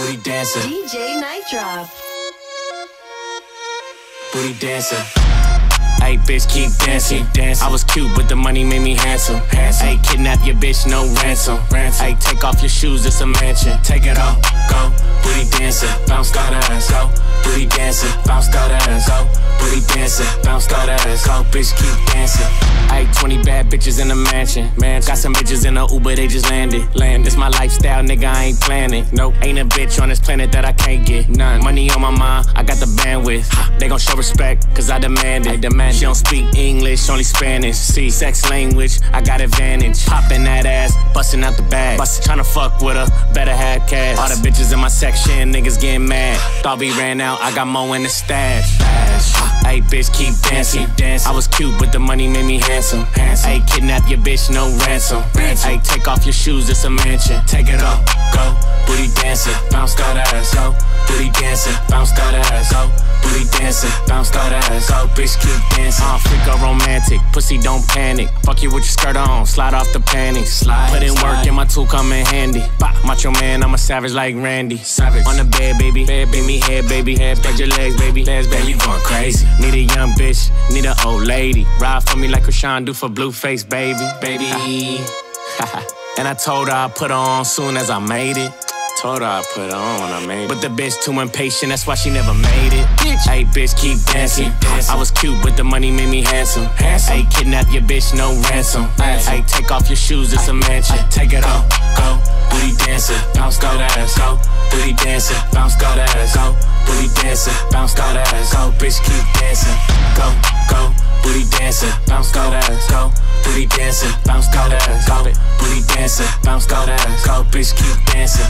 Booty dancer. DJ Nightdrop. Booty dancer. Ayy, bitch, keep dancing. I was cute, but the money made me handsome. Ayy, kidnap your bitch, no ransom. Ayy, take off your shoes, it's a mansion. Take it off, go, booty dancer, bounce that ass, go, booty dancer, bounce that ass, go, booty dancer, bounce that ass, go, bitch, keep dancing. Ayy, 20 bad bitches in a mansion. Got some bitches in a Uber, they just landed. This my lifestyle, nigga, I ain't planning. Nope, ain't a bitch on this planet that I can't get. None. Money on my mind, I got the bandwidth. They gon' show respect, cause I demand it. She don't speak English, only Spanish. See, sex language, I got advantage. Poppin' that ass, bustin' out the bag. Tryna fuck with her, better have cash. All the bitches in my section, niggas getting mad. Thought we ran out, I got more in the stash. Ayy, bitch, keep dancing. I was cute, but the money made me handsome. Ayy, kidnap your bitch, no ransom. Ayy, take off your shoes, it's a mansion. Take it off, go, booty dancer, bounce that ass, go, booty dancer, bounce that ass, go, booty dancer, bounce that ass, go, bitch, keep dancing. I'm freak a romantic, pussy don't panic. Fuck you with your skirt on, slide off the panties. Put in work and my tool come in handy. Macho man, I'm a savage like Randy. Savage. On the bed, baby, give me head, baby, spread your legs, baby, you going crazy. Need a young bitch, need an old lady. Ride for me like Rashawn do for Blueface, baby, And I told her I'd put her on soon as I made it. Told her I put her on when I made it. But the bitch too impatient, that's why she never made it. Ayy, bitch, keep dancing. I was cute, but the money made me handsome. Ayy, kidnap your bitch, no ransom. Ayy, take off your shoes, it's a mansion. Take it off, go, booty dancer, bounce that ass, go, booty dancer, bounce that ass, go, booty dancer, bounce that ass, go, bitch, keep dancing. Go, go, booty dancer, bounce that ass, go, booty dancer, bounce that ass, go, booty dancer, bounce that ass, go, bitch, keep dancing.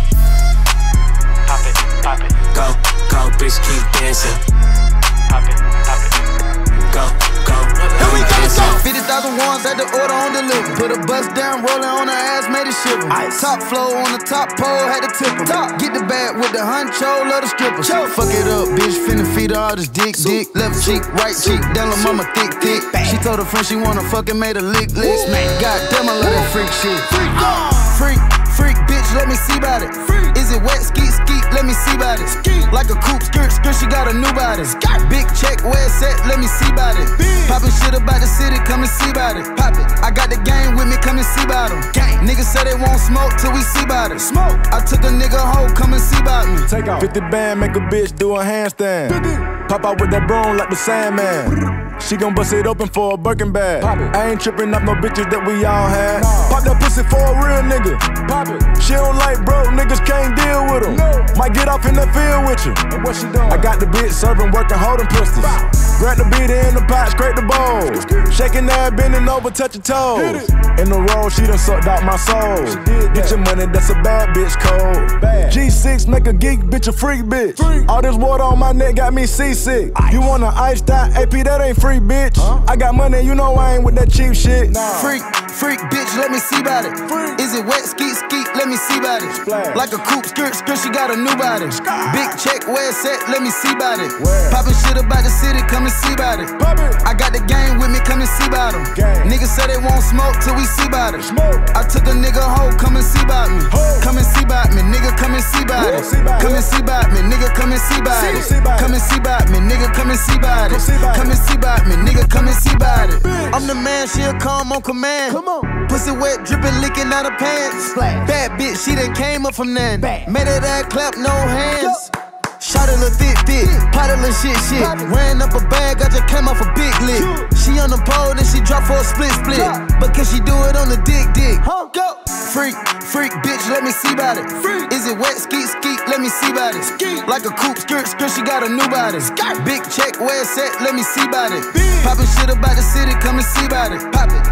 Pop it, pop it. Go, go, bitch, keep dancing. Pop it, pop it. Go, go. Here we go. 50,000 ones at the order on delivery. Put a bus down, rolling on her ass, made it shiver. Top flow on the top pole, had to tip her. Get the bag with the honcho, love the stripper. Fuck it up, bitch, finna feed her all this dick, Left cheek, right cheek, down her mama thick, She told her friend she wanna fucking made a lick, Man, goddamn, I love that freak shit. Freak, freak, bitch, let me see about it. Is it wet, skeet, skeet, let me see about it. Like a coupe, skirt, skirt, she got a new body. Big check, where it's at, let me see about it. Poppin' shit about the city, come and see about it. I got the gang with me, come and see about them. Niggas say they won't smoke till we see about it. I took a nigga hoe, come and see about me. Take off. 50 band, make a bitch do a handstand. Pop out with that broom like the Sandman. She gon' bust it open for a Birkin bag. I ain't trippin' off no bitches that we all had. Pop that pussy for a real nigga. She don't like broke niggas, can't deal with them. Might get off in the field with you. And what she doing? I got the bitch serving, working, holding pistols. Grab the beat in the pot, scrape the bowl. Shaking that, bending over, touch your toes. In the road, she done sucked out my soul. Get your money, that's a bad bitch code. G6, make a geek, bitch, a freak bitch. All this water on my neck got me seasick. You want an iced out AP, that ain't free. Freak, bitch. I got money, you know I ain't with that cheap shit. Freak, freak, bitch, let me see about it. Is it wet, skeet, skeet, let me see about it. Like a coupe, skirt, skirt, she got a new body. Big check, where it's at, let me see about it. Poppin' shit about the city, come and see about it. I got the gang with me, come and see about them. Niggas say they won't smoke till we see about it. I took a nigga hoe, come and see about me. Come and see about me, nigga, come and see about it. Come and see about me, nigga, come and see about it. Come and see about me, nigga, come and see about it. Come and see about me, nigga, come and see about it. I'm the man, she'll come on command. Pussy wet, dripping, licking out her pants. Bad bitch, she done came up from that. Made her that clap, no hands. Shot a little thick, pot a little shit. Ran up a bag, I just came off a big lick. She on the pole, then she dropped for a split. But can she do it on the dick? Freak, freak, bitch, let me see about it. Is it wet, skeet, skeet, let me see about it. Like a coupe, skirt, skirt, she got a new body. Big check, where it's at, let me see about it. Poppin' shit about the city, come and see about it.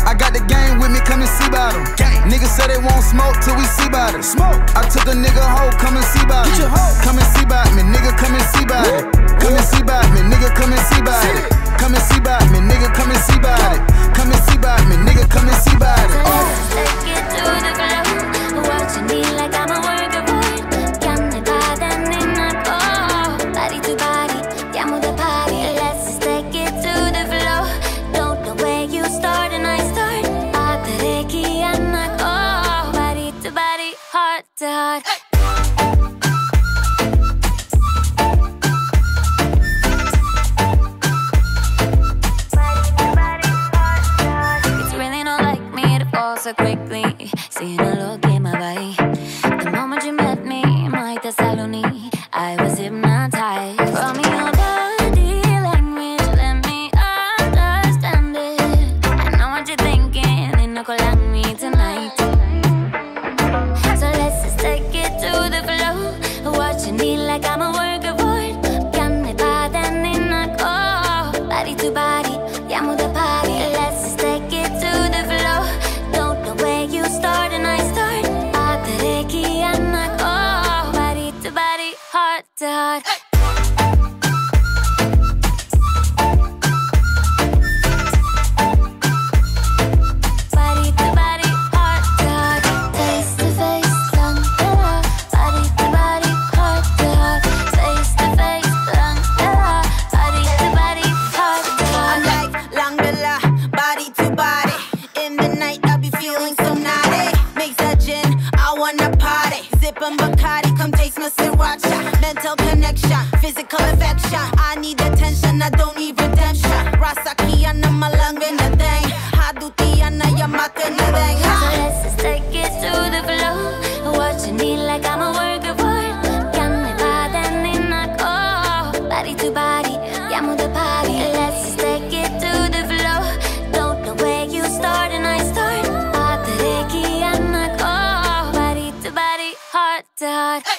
I got the gang with me, come and see about them. Niggas say they won't smoke till we see about it. I took a nigga hoe, come and see about it. Come and see about me, nigga, come and see about it. Come and see about me, nigga, come and see about it. Come and see about me, nigga, come and see about it. Come and see about me, nigga, come and see about it. Take it to the ground. What you need, like I'm a work of art. Come to God and then I go. Body to body, diamo the party. Let's just take it to the floor. Don't know where you start and I start. I take it and I go. Body to body, heart to heart. so quickly, seeing a look in my body. The moment you met me, I'm like that's all I need. I was hypnotized from your body language. Let me understand it. I know what you're thinking, and you're gonna love me tonight. So let's just take it to the floor. What you need, like I'm a work of art. Got me by the neck, oh, body to body, yeah, the party. Let's just take it to the floor. Don't know where you start and I start. I take it, oh, body to body, heart to heart. Hey. Mental connection, physical affection. I need attention, I don't need redemption. Rasaki ana malanga na dang, haduti ana yamaka na dang. So let's just take it to the floor. What you need, like I'm a work of art. Got me by the neck, oh, body to body, yeah, the party. Let's just take it to the floor. Don't know where you start and I start. Atareki ana, oh, body to body, heart to heart. Hey.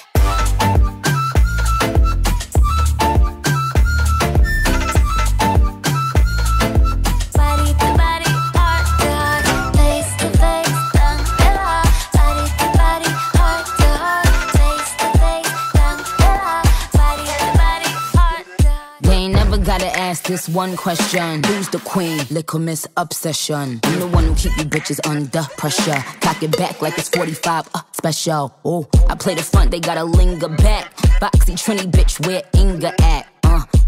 Ask this one question. Who's the queen? Little Miss Obsession. I'm the one who keep you bitches under pressure. Cock it back like it's 45 special. Oh, I play the front, they gotta linger back. Boxy Trini bitch, where Inga at?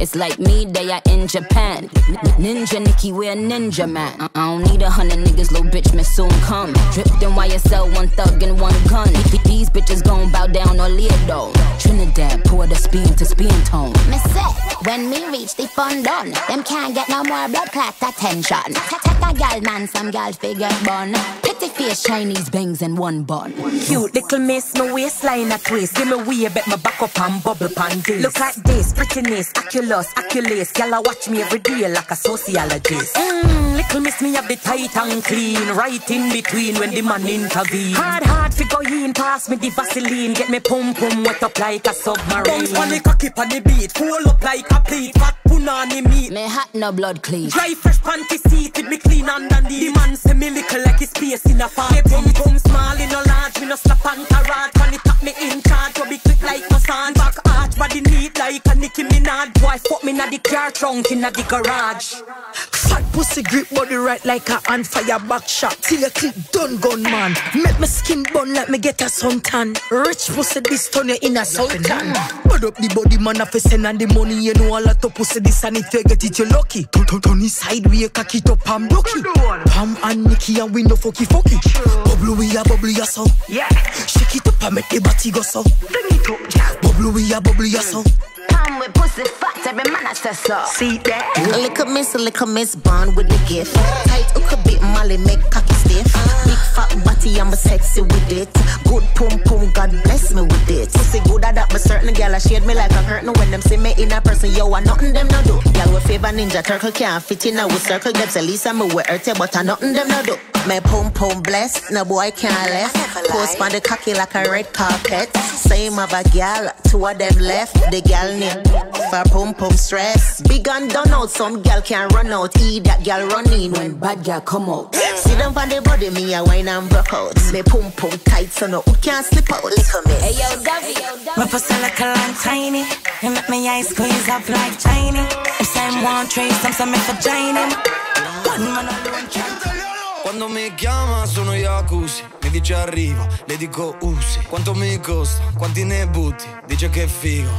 It's like me, they are in Japan. Ninja Nikki, we're ninja man. I don't need 100 niggas, little bitch, man, soon come. Drifting YSL, one thug and one gun. These bitches gon' bow down or leer though. Trinidad, pour the speed to speed tone. Miss it, when me reach the fun done, them can't get no more blood clot attention. Take a gal man, some gal figure bun. Pretty face, Chinese bangs and one bun. Cute little miss, my waistline a twist. Give me weave, bet my back up and bubble panties. Look at this, prettiness, aculous, aculous. Y'all watch me every day like a sociologist. Little miss, me have the tight and clean. Right in between when the man intervene. Hard figure in, pass me the Vaseline. Get me pum-pum wet up like a submarine. Bounce on the cocky on the beat. Roll up like a plate. Fat punani meat. Me hat no blood clean. Dry fresh panty seat with me clean underneath. The man say me little like his space in a farm. Me pum-pum small in a large. Me no slap on carrot. When it tap me in charge. Rub it quick like my sand. Back arch body neat like a Nicki Minaj. Boy fuck me na the car trunk in the garage. Fat pussy grip body right like a on fire back shot. Till you clip done gun man. Make my skin bun like me get a suntan. Rich pussy this turn you in a sultan. Bud up the body man a send and the money. You know a lot of pussy this and if you get it you lucky. Tony sideways cock it up and block it. Pam and Nikki and we no fucky fucky. Bubble we a so. Yeah. Shake it up and make the body go so. Bring it up Jack. Bubble we a so. Pam with pussy fat every man a says so. See that? Lick a miss bond with the gift. Tight hook a bit molly make cocky stiff. Big fat body I'm a sexy with it. Good pum pum God bless me with it. Pussy good at that but certain gal a shade me like I'm hurting. When them see me in a person yo I nothing them no do. Gal with favor ninja turtle can't fit in a with circle. Them say Lisa me with her but I nothing them no do. My pum pum bless no boy can't left. Post on the cocky like a red carpet. Same of a gal two of them left. The gal need for pum pum stress. Big and done out some gal can't run out, eat that girl running when bad girl come out. Sit down on the body, me a wine and broke out. Me pum pum tight, so no who can't slip out. Little miss. Hey yo, Davy. My pussy like a long tiny. You make me eyes squeeze up like tiny. If same one trees, some say me vagina. One man alone can't. Quando mi chiama sono Yakuza, mi dice arriva, le dico usi. Quanto mi costa, quanti ne butti, dice che figo.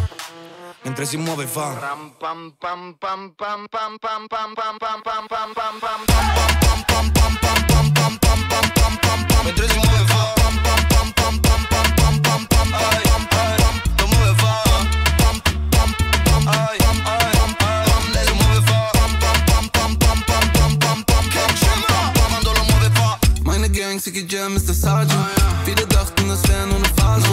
Mentre si muove fa pam pam pam pam pam pam pam pam pam pam pam pam pam pam pam pam pam pam pam pam. Mentre si muove fa pam pam pam pam pam pam pam pam pam pam pam. Lo muove fa pam pam pam pam. Quando lo muove fa. Mind the game, si che Viele dachten, es wäre nur 'ne Phase.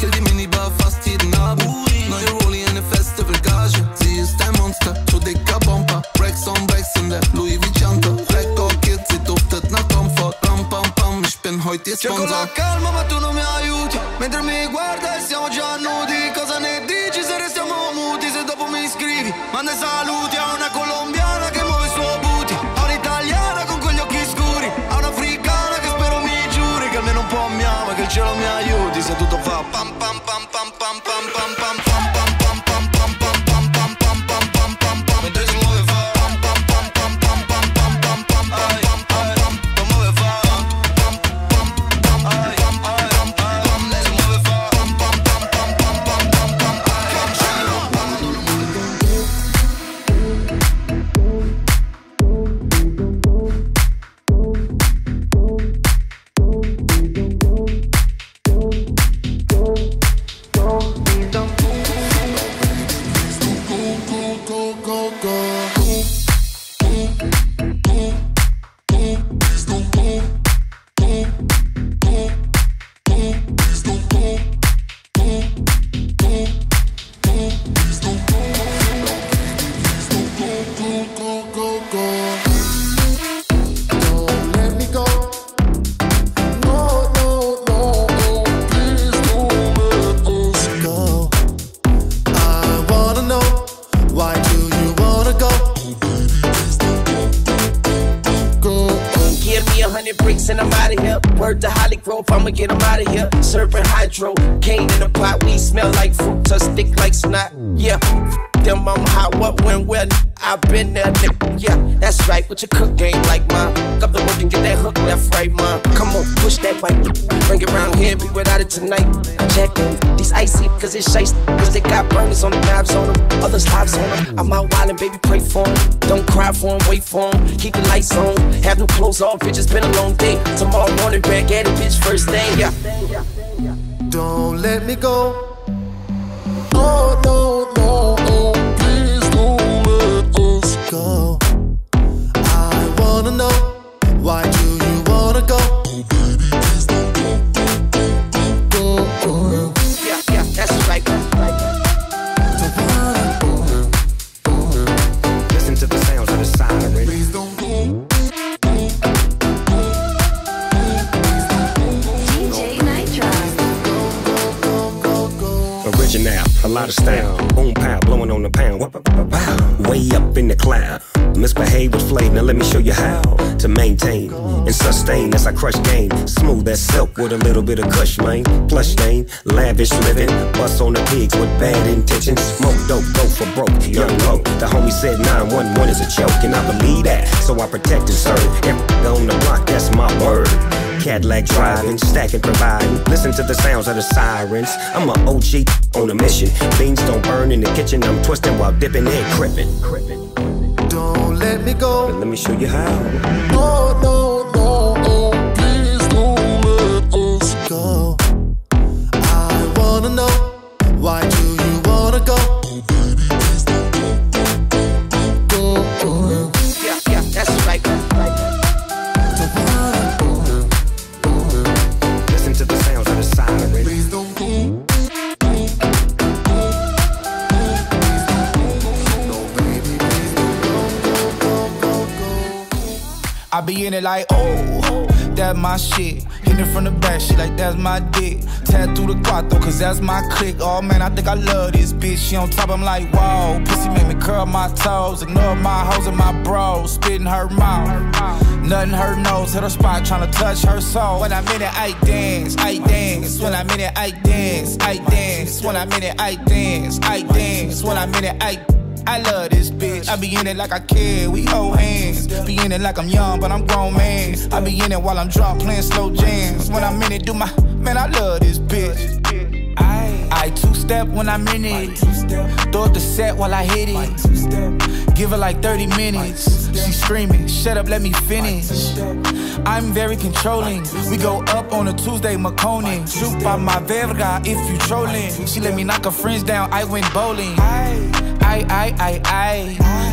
Kill die Minibar fast jeden Abend. Neue Rolli, eine Festivalgage. Sie ist ein Monster, so dicker Bumper. Racks on Racks in der Louis Vuitton. Record Kid, sie duftet nach Comfort. Ram, pam, pam, ich bin heute ihr Sponsor. Cerco la calma, ma tu non mi aiuti. Mentre mi guarda e siamo già nudi. Cosa ne dici se restiamo muti? Se dopo mi scrivi, manda i saluti a una colombiana che muove il suo booty. A un'italiana con quegli occhi scuri. A un'africana che spero mi giuri che almeno un po' mi ama, che il cielo mi aiuti. Se tutto fa pam pam pam pam pam pam pam pam pam pam. I'ma get them out of here. Serving hydro, cane in a pot. We smell like fruit, touch thick like snot. Yeah, them I'm hot. What, when, where? I've been there, nigga. Yeah, that's right. With your cook game like mine. Up the work and get that hook left, right, mom. Come on, push that white. Bring it round here, be without it tonight. Check them. These icy, cause it's shiesty. Cause they got burners on the knobs on them. Others lives on them. I'm out wildin', baby, pray for them. Don't cry for them, wait for them. Keep the lights on. Have no clothes off, bitch, it's been a long day. Tomorrow morning, back at it, bitch, first thing, yeah. Don't let me go. Oh, no, no, oh. Please don't let us go. I wanna know. Why do you wanna go? Oh, baby, please don't go, go, go, go, go. Yeah, that's right. Listen to the sounds of the siren. Please don't go. DJ Nightdrop. Original, a lot of style. Boom pow, blowing on the pound. Way up in the cloud. Misbehave with flay, now let me show you how to maintain and sustain as I crush game. Smooth as silk with a little bit of cush lane, plush stain, lavish living. Bust on the pigs with bad intentions. Smoke dope, go for broke, young low. The homie said 911 is a joke, and I believe that, so I protect and serve. Everything on the block, that's my word. Cadillac driving, stacking, providing. Listen to the sounds of the sirens. I'm an OG on a mission. Beans don't burn in the kitchen. I'm twisting while dipping and crippin'. Don't let me go. But let me show you how. Oh, no, no, no, please don't let us go. I wanna know. Why do you wanna go? Oh, baby, please don't go, go, go, go, go. Yeah, that's right. Listen to the sounds of the siren. Please don't go. I be in it like, oh, that's my shit. Hit it from the back, shit like that's my dick. Tattoo the quattro, cause that's my clique. Oh man, I think I love this bitch. She on top, I'm like, wow. Pussy make me curl my toes. Ignore my hoes and my bros. Spit in her mouth. Nothing her nose, hit her spot, tryna touch her soul. When I'm in it, I dance, I dance. When I'm in it, I dance, I dance. When I'm in it, I dance, I dance. When I'm in it, I love this bitch. I be in it like I care, we hold hands. Be in it like I'm young, but I'm grown man. I be in it while I'm drunk, playing slow jams. When I'm in it, do my, man, I love this bitch. I two-step when I'm in it. Throw the set while I hit it. Give her like 30 minutes. She's screaming, shut up, let me finish. I'm very controlling. We go up on a Tuesday, Maconin. Shoot by my verga if you trolling. She let me knock her friends down, I went bowling.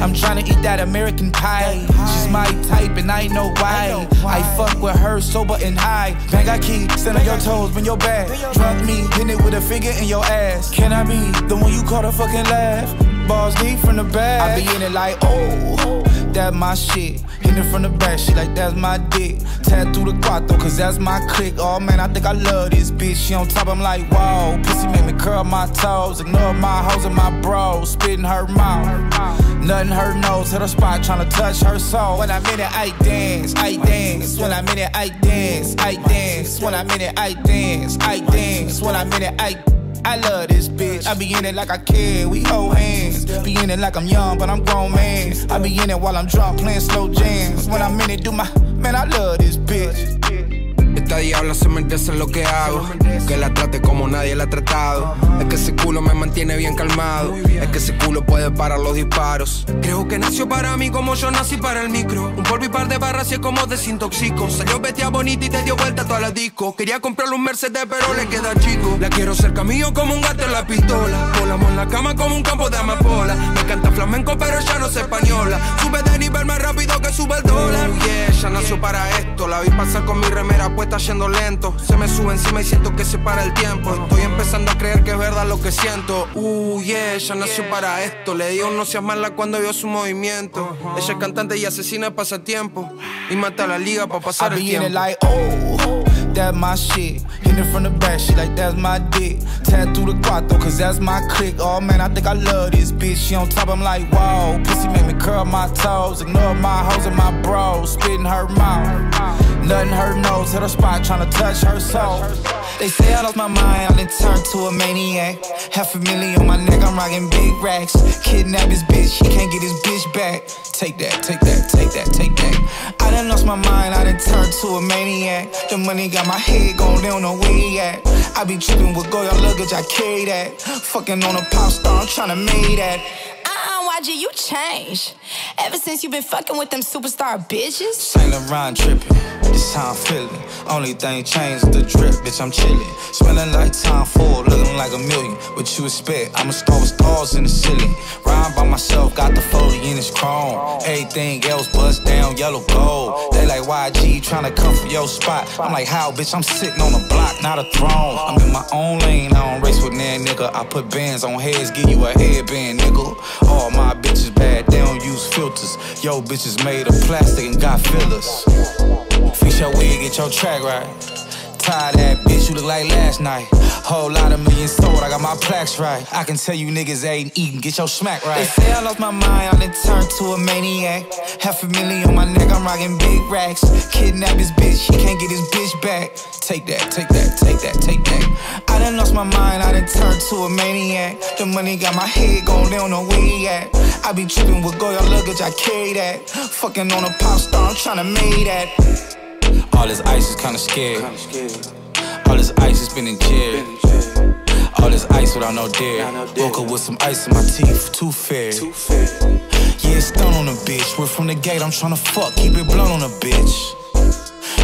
I'm tryna eat that American pie. She's my type and I know why. I fuck with her sober and high. Bang I key, stand on your toes, bend your back. Drunk me, hit it with a finger in your ass. Can I be the one you call a fucking laugh? Balls deep from the back. I be in it like, oh, that my shit. Hit it from the back, she like, that's my dick. Tattoo the quattro, cause that's my clique. Oh man, I think I love this bitch. She on top, I'm like, wow. Pussy make me curl my toes. Ignore my hoes and my bros. Spit in her mouth. Nothing her nose, hit her spot, tryna touch her soul. When I'm in it, I dance, I dance. When I'm in it, I dance, I dance. When I'm in it, I dance, I dance. When I'm in it, I love this bitch. I be in it like I care, we hold hands. Be in it like I'm young, but I'm grown man. I be in it while I'm drunk, playing slow jams. When I'm in it, do my, man, I love this bitch. Esta diabla se merece lo que hago. Que la trate como nadie la ha tratado. Es que ese culo me mantiene bien calmado. Es que ese culo puede parar los disparos. Creo que nació para mí como yo nací para el micro. Un polvo y par de barras y es como desintoxico. Salió vestida bonita y te dio vuelta a toda la disco. Quería comprarle un Mercedes pero le queda chico. La quiero cerca mío como un gato en la pistola. Volamos en la cama como un campo de amapola. Me canta flamenco pero ya no es española. Sube de nivel más rápido que sube el dólar. Yeah, ella nació para esto. La vi pasar con mi remera puesta yendo lento. Se me sube encima y siento que se para el tiempo. Estoy empezando a creer que es verdad lo que siento. Yeah, ella nació para esto. Le digo no seas mala cuando vio su movimiento. Ella es cantante y asesina el pasatiempo. Y mata la liga para pasar el tiempo. I be in it like, oh, that's my shit. Hit it from the back, she like, that's my dick. Tattoo the quattro, cause that's my clique. Oh man, I think I love this bitch. She on top, I'm like, wow. Pussy make me curl my toes. Ignore my hoes and my bros. Spit in her mouth. Nothing her nose, hit her spot, tryna touch her soul. They say I lost my mind, I done turned to a maniac. Half a million on my neck, I'm rocking big racks. Kidnap this bitch, he can't get his bitch back. Take that, take that, take that, take that. I done lost my mind, I done turned to a maniac. The money got my head gone, they don't know where he at. I be tripping with gold, y'all luggage, I carry that. Fucking on a pop star, I'm tryna make that. YG, you changed ever since you been fucking with them superstar bitches. Saint Laurent tripping, this how I'm feeling. Only thing changed is the drip, bitch, I'm chilling. Smelling like time full, looking like a million. What you expect? I'm a star with stars in the ceiling. Rhyme by myself, got the foley in his chrome. Everything else bust down, yellow gold. They like YG trying to come for your spot. I'm like, how, bitch? I'm sitting on a block, not a throne. I'm in my own lane, I don't race with that nigga. I put bands on heads, give you a headband, nigga. All my bitches bad, they don't use filters. Yo, bitches made of plastic and got fillers. Fix your wig, get your track right. Tie that bitch, you look like last night. Whole lot of millions sold, I got my plaques right. I can tell you niggas ain't eating, get your smack right. They say I lost my mind, I done turned to a maniac. Half a million on my neck, I'm rocking big racks. Kidnap this bitch, he can't get his bitch back. Take that, take that, take that, take that. I done lost my mind, I done turned to a maniac. The money got my head gone, they don't know where he at. I be tripping with gold, y'all luggage, I carry that. Fucking on a pop star, I'm tryna make that. All this ice is kinda scary. All this ice is been in jail. All this ice without no dare. Woke up with some ice in my teeth, too fair. Yeah, it's done on a bitch. We're from the gate, I'm tryna fuck, keep it blunt on a bitch.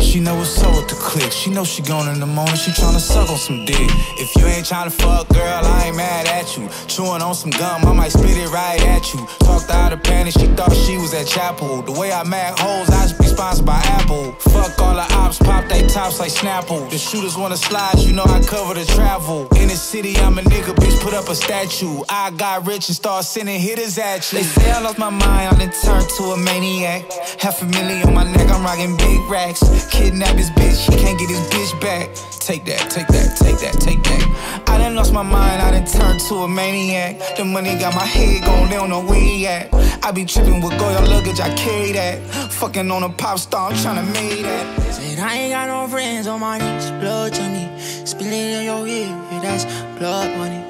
She know it's so with the click. She know she gone in the morning, she tryna suck on some dick. If you ain't tryna fuck, girl, I ain't mad at you. Chewing on some gum, I might spit it right at you. Talked out of panic, she thought she was at chapel. The way I mad hoes, I just be sponsored by Apple. Fuck all the ops, pop they tops like Snapple. The shooters wanna slide, you know I cover the travel. In the city, I'm a nigga, bitch, put up a statue. I got rich and start sending hitters at you. They say I lost my mind, I done turned to a maniac. Half a million on my neck, I'm rocking big racks. Kidnap this bitch, he can't get his bitch back. Take that, take that, take that, take that. I done lost my mind, I done turned to a maniac. The money got my head gone, they don't know where he at. I be tripping with gold, y'all luggage, I carry that. Fucking on a pop star, I'm tryna make that. Said I ain't got no friends, all my niggas blood to me. Spilling in your ear, that's blood money.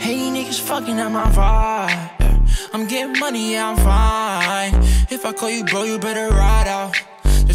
Hey, niggas fucking at my vibe. I'm getting money, yeah, I'm fine. If I call you, bro, you better ride out.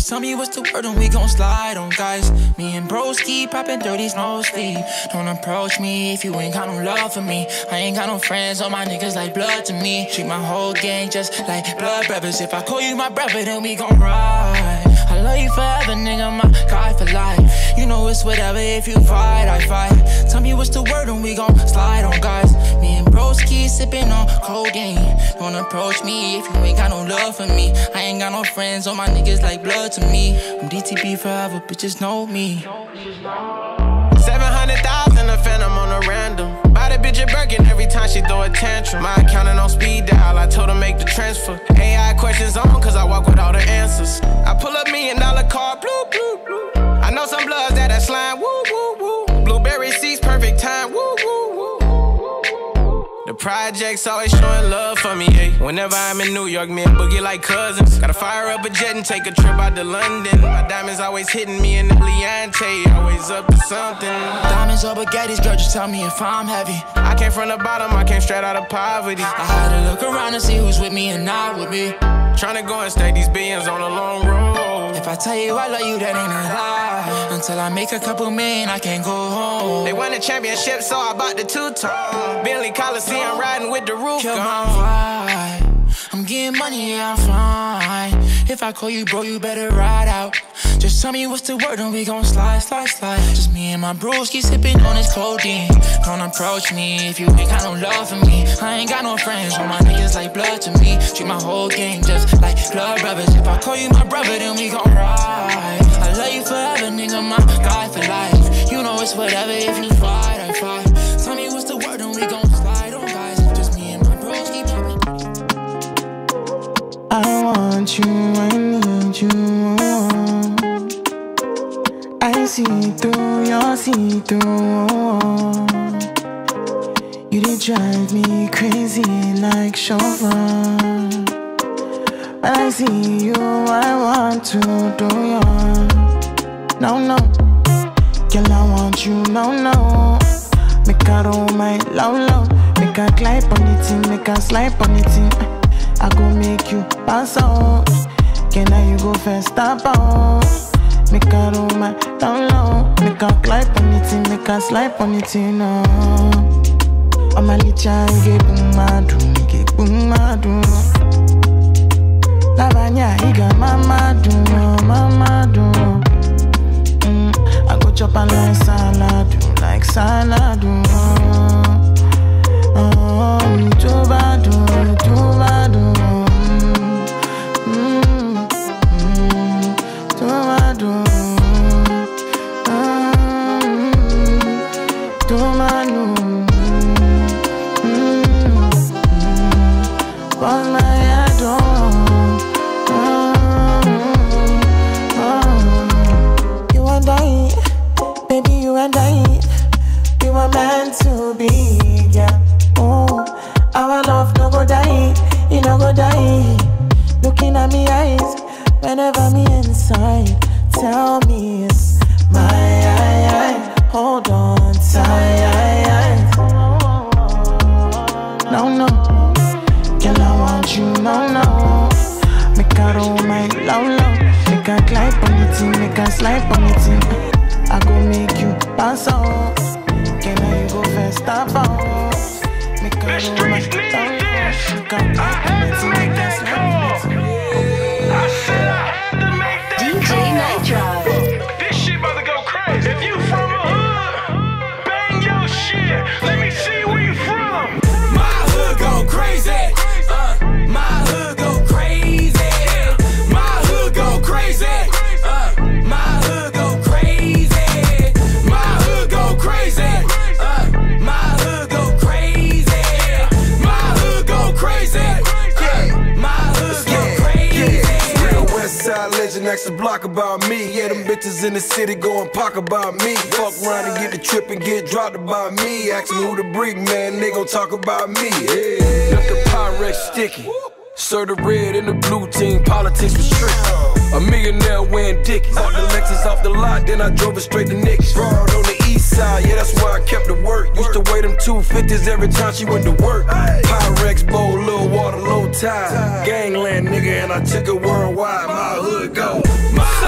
Just tell me what's the word and we gon' slide on, guys. Me and broski poppin' dirties, no sleep. Don't approach me if you ain't got no love for me. I ain't got no friends, all my niggas like blood to me. Treat my whole gang just like blood brothers. If I call you my brother, then we gon' ride. I love you forever, nigga, my guy for life. You know it's whatever, if you fight, I fight. Tell me what's the word and we gon' slide on, guys. Me and broski sippin' on codeine. Don't approach me if you ain't got no love for me. I ain't got no friends, all my niggas like blood to me. I'm DTP forever, bitches know me. 700,000 a phantom on a random. Bought a bitch a Birkin every time she throw a tantrum. My accountant on speed dial, I told her make the transfer. AI questions on, cause I walk with all the answers. I pull up $1 million car, blue, blue, blue. I know some bloods that are slime, woo, woo, woo. Blueberry seats, perfect time, woo, woo, woo. The projects always showing love for me, ayy. Whenever I'm in New York, me and Boogie like cousins. Gotta fire up a jet and take a trip out to London. My diamonds always hitting me in the Leontay, always up to something. Diamonds or baguettes, girl, just tell me if I'm heavy. I came from the bottom, I came straight out of poverty. I had to look around and see who's with me and not with me. Tryna go and stack these billions on a long road. If I tell you I love you, that ain't a lie. Until I make a couple million, I can't go home. They won the championship, so I bought the two-tone Bentley Coliseum, riding with the roof gone. I'm getting money, yeah, I'm fine. If I call you, bro, you better ride out. Just tell me what's the word and we gon' slide, slide, slide. Just me and my broski sippin' on this codeine. Don't approach me if you ain't got no love for me. I ain't got no friends, all my niggas like blood to me. Treat my whole gang just like blood brothers. If I call you my brother, then we gon' ride. I love you forever, nigga, my guy for life. You know it's whatever, if you fight, I fight. Tell me what's the word and we gon' slide on, guys. Just me and my broski poppin'. I want you, I need you. I see through your see through. You did drive me crazy like chauffeur. When I see you, I want to do your. No, no. Girl, I want you, no, no. Make I roll my low, low. Make I climb on the team, make I slide on the team. I go make you pass out. Can now you go first, stop out. Make a roll my down low. Make a climb on it in, make a slide on it in. I'm a licha, get boomadu, get boomadu. Lavanya, he got mamadu, mamadu. I go chop and like salad, like salad. Oh, tubadu, tubadu. Talk about me, yeah. Left the Pyrex sticky. Serve the red and the blue team, politics was tricky. A millionaire wearing Dickies. Bought the Lexus off the lot, then I drove it straight to Nick's. Broad on the east side, yeah, that's why I kept the work. Used to weigh them 250s every time she went to work. Pyrex bowl, little water, low tide. Gangland nigga, and I took it worldwide. My hood go, my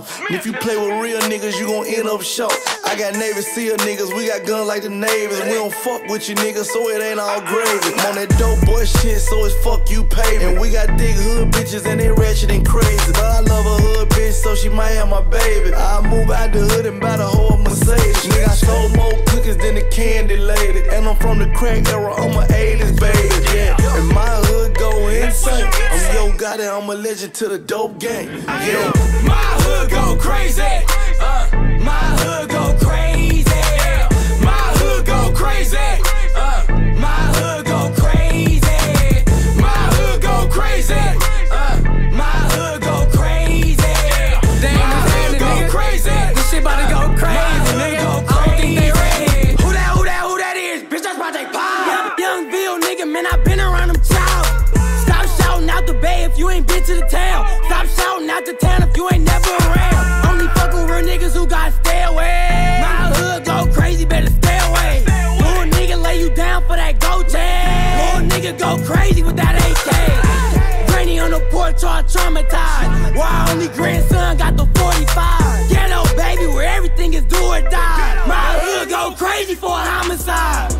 off. And if you play with real niggas, you gon' end up short. I got Navy SEAL niggas, we got guns like the Navies. We don't fuck with you niggas, so it ain't all gravy. I'm on that dope boy shit, so it's fuck you paving. And we got thick hood bitches and they ratchet and crazy. But I love a hood bitch, so she might have my baby. I move out the hood and buy the whole Mercedes. Nigga, I stole more cookies than the candy lady. And I'm from the crack era, I'm a 80s baby. Yeah, and my hood go insane. I'm Yo Gotti, I'm a legend to the dope game. Yeah, my hood go crazy. My hood go crazy. My hood go crazy. My hood go crazy. My hood go crazy. My hood go crazy. Damn, my hood go crazy. This shit 'bout to go crazy. My hood go crazy. I don't think they ready. Who that is? Bitch, that's Project Pop. Youngville nigga, man, I been around them child. Stop shouting out the bay if you ain't been to the town. Stop shouting out the town if you ain't never around. Only fuck with real niggas who got stay away. My hood go crazy, better stay away. Little nigga lay you down for that go chain. Little nigga go crazy with that AK. Granny on the porch all traumatized. Why only grandson got the 45. Ghetto baby where everything is do or die. My hood go crazy for a homicide.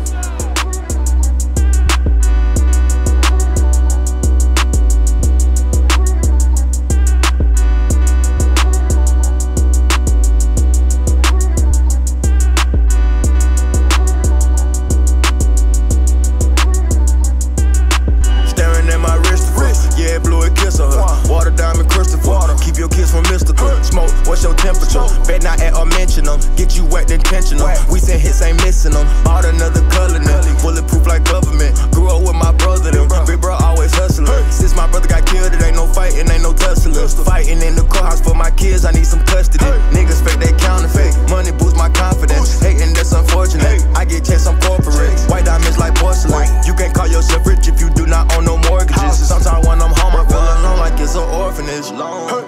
Water diamond crystal water. Keep your kids from mystical. Smoke, what's your temperature? Bet not at or mention them. Get you wet intentional. We send hits, ain't missing them. Bought another color now. Bulletproof like government. Grew up with my brother them. Big bro always hustling. Since my brother got killed, it ain't no fighting, ain't no tussling. Fighting in the courthouse for my kids, I need some custody. Niggas fake, they counterfeit. Money boosts my confidence. Hating, that's unfortunate. I get checks, I'm corporate. White diamonds like porcelain. You can't call yourself rich if you do not own no mortgages. Sometimes when I'm home, I'm feeling like it's an orphanage loan.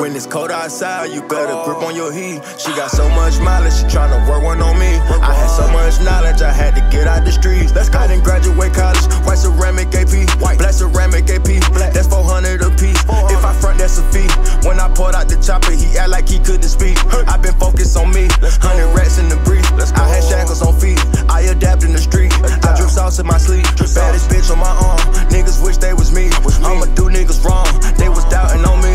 When it's cold outside, you better grip on your heat. She got so much mileage, she tryna work one on me. I had so much knowledge, I had to get out the streets. I didn't graduate college, white ceramic AP, black ceramic AP, that's 400 a piece. If I front, that's a fee. When I poured out the chopper, he act like he couldn't speak. I've been focused on me, 100 rats in the breeze. I had shackles on feet, I adapt in the street. I drip sauce in my sleep, baddest bitch on my arm. Niggas wish they was me, I'ma do niggas wrong. They was doubting on me.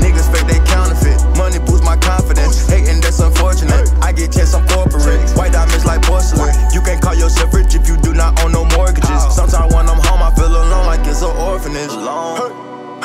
Niggas fake, they counterfeit. Money boosts my confidence. Hating, that's unfortunate. I get checks, I'm corporate. White diamonds like porcelain. You can't call yourself rich if you do not own no mortgages. Sometimes when I'm home, I feel alone like it's an orphanage loan.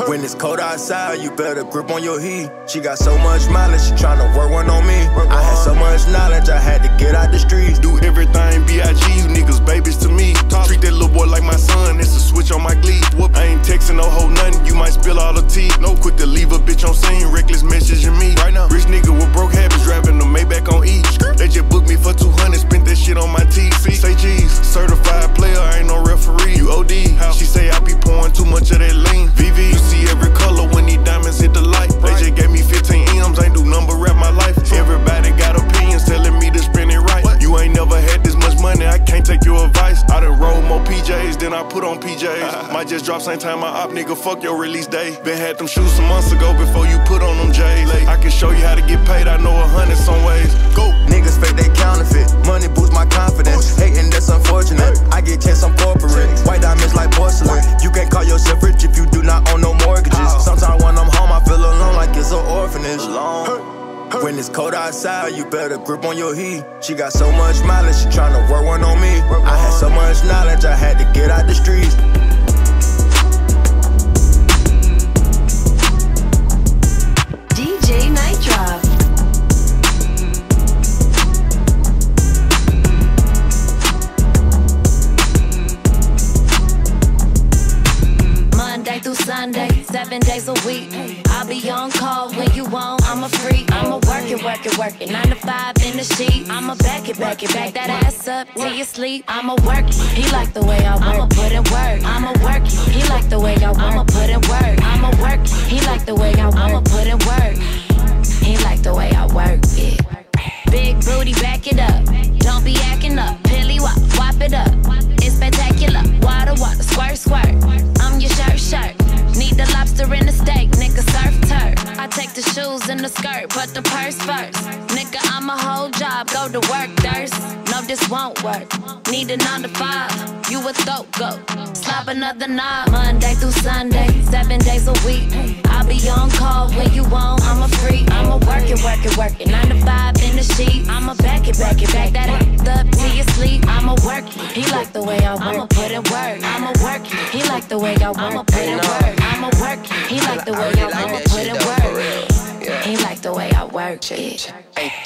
When it's cold outside, you better grip on your heat. She got so much mileage, she tryna work one on me. I had so much knowledge, I had to get out the streets. Do everything B.I.G., you niggas babies to me. Treat that little boy like my son, it's a switch on my glee. Whoop, I ain't texting no hoe nothing, you might spill all the tea. No quick to leave a bitch on scene, reckless messaging me. Right now, rich nigga with broke habits, driving the Maybach on E. They just booked me for 200, spent that shit on my TC. Say cheese, certified player, I ain't no referee. You OD, how she say I be pouring too much of that lean. VV. See every color when these diamonds hit the light. They just gave me 15 M's, ain't do number rap my life. Everybody got opinions telling me to spend it right. You ain't never had this much money, I can't take your advice. I done rolled more PJs than I put on PJs. Might just drop same time I op, nigga, fuck your release day. Been had them shoes some months ago before you put on them J's. I can show you how to get paid, I know 100 some ways. Go! Niggas fake, they counterfeit. Money boosts my confidence. Hating, that's unfortunate. I get checks, I'm corporate. White diamonds like porcelain. You can't call yourself rich if you do not own no mortgages. Sometimes when I'm home, I feel alone like it's an orphanage loan. When it's cold outside, you better grip on your heat. She got so much mileage, she tryna work one on me. I had so much knowledge, I had to get out the streets. DJ Nightdrop. Monday through Sunday, 7 days a week. I'll be on call when you want. I'm a freak. I'm a workin'. 9 to 5 in the sheet. I'ma back it, that ass up till you sleep. I'ma work it. He like the way I work. I'ma put in work. I'ma work it. He like the way I work. I'ma put in work. I'ma work it. He like the way I work. I'ma put in work. He like the way I work it. Big booty, back it up. Don't be acting up. Pilly wop, wop it up. It's spectacular. Water, squirt. I'm your shirt. Need the lobster and the steak, nigga, surf turf. I take the shoes and the skirt. put the purse first. Nigga, I'm a whole job, go to work, thirst. No, this won't work, need a 9 to 5. You a throat goat, slap another knob. Monday through Sunday, 7 days a week. I'll be on call when you want, I'm a freak. I'm a workin', 9 to 5 in the sheet. I'ma back it, that up till you sleep. I'ma work it, he like the way I work. I'ma put in work, I'ma work it, he like the way I work. I'ma put in work, I'ma work it, he like the way I work. I'ma put in work, he like the way I work. Hey,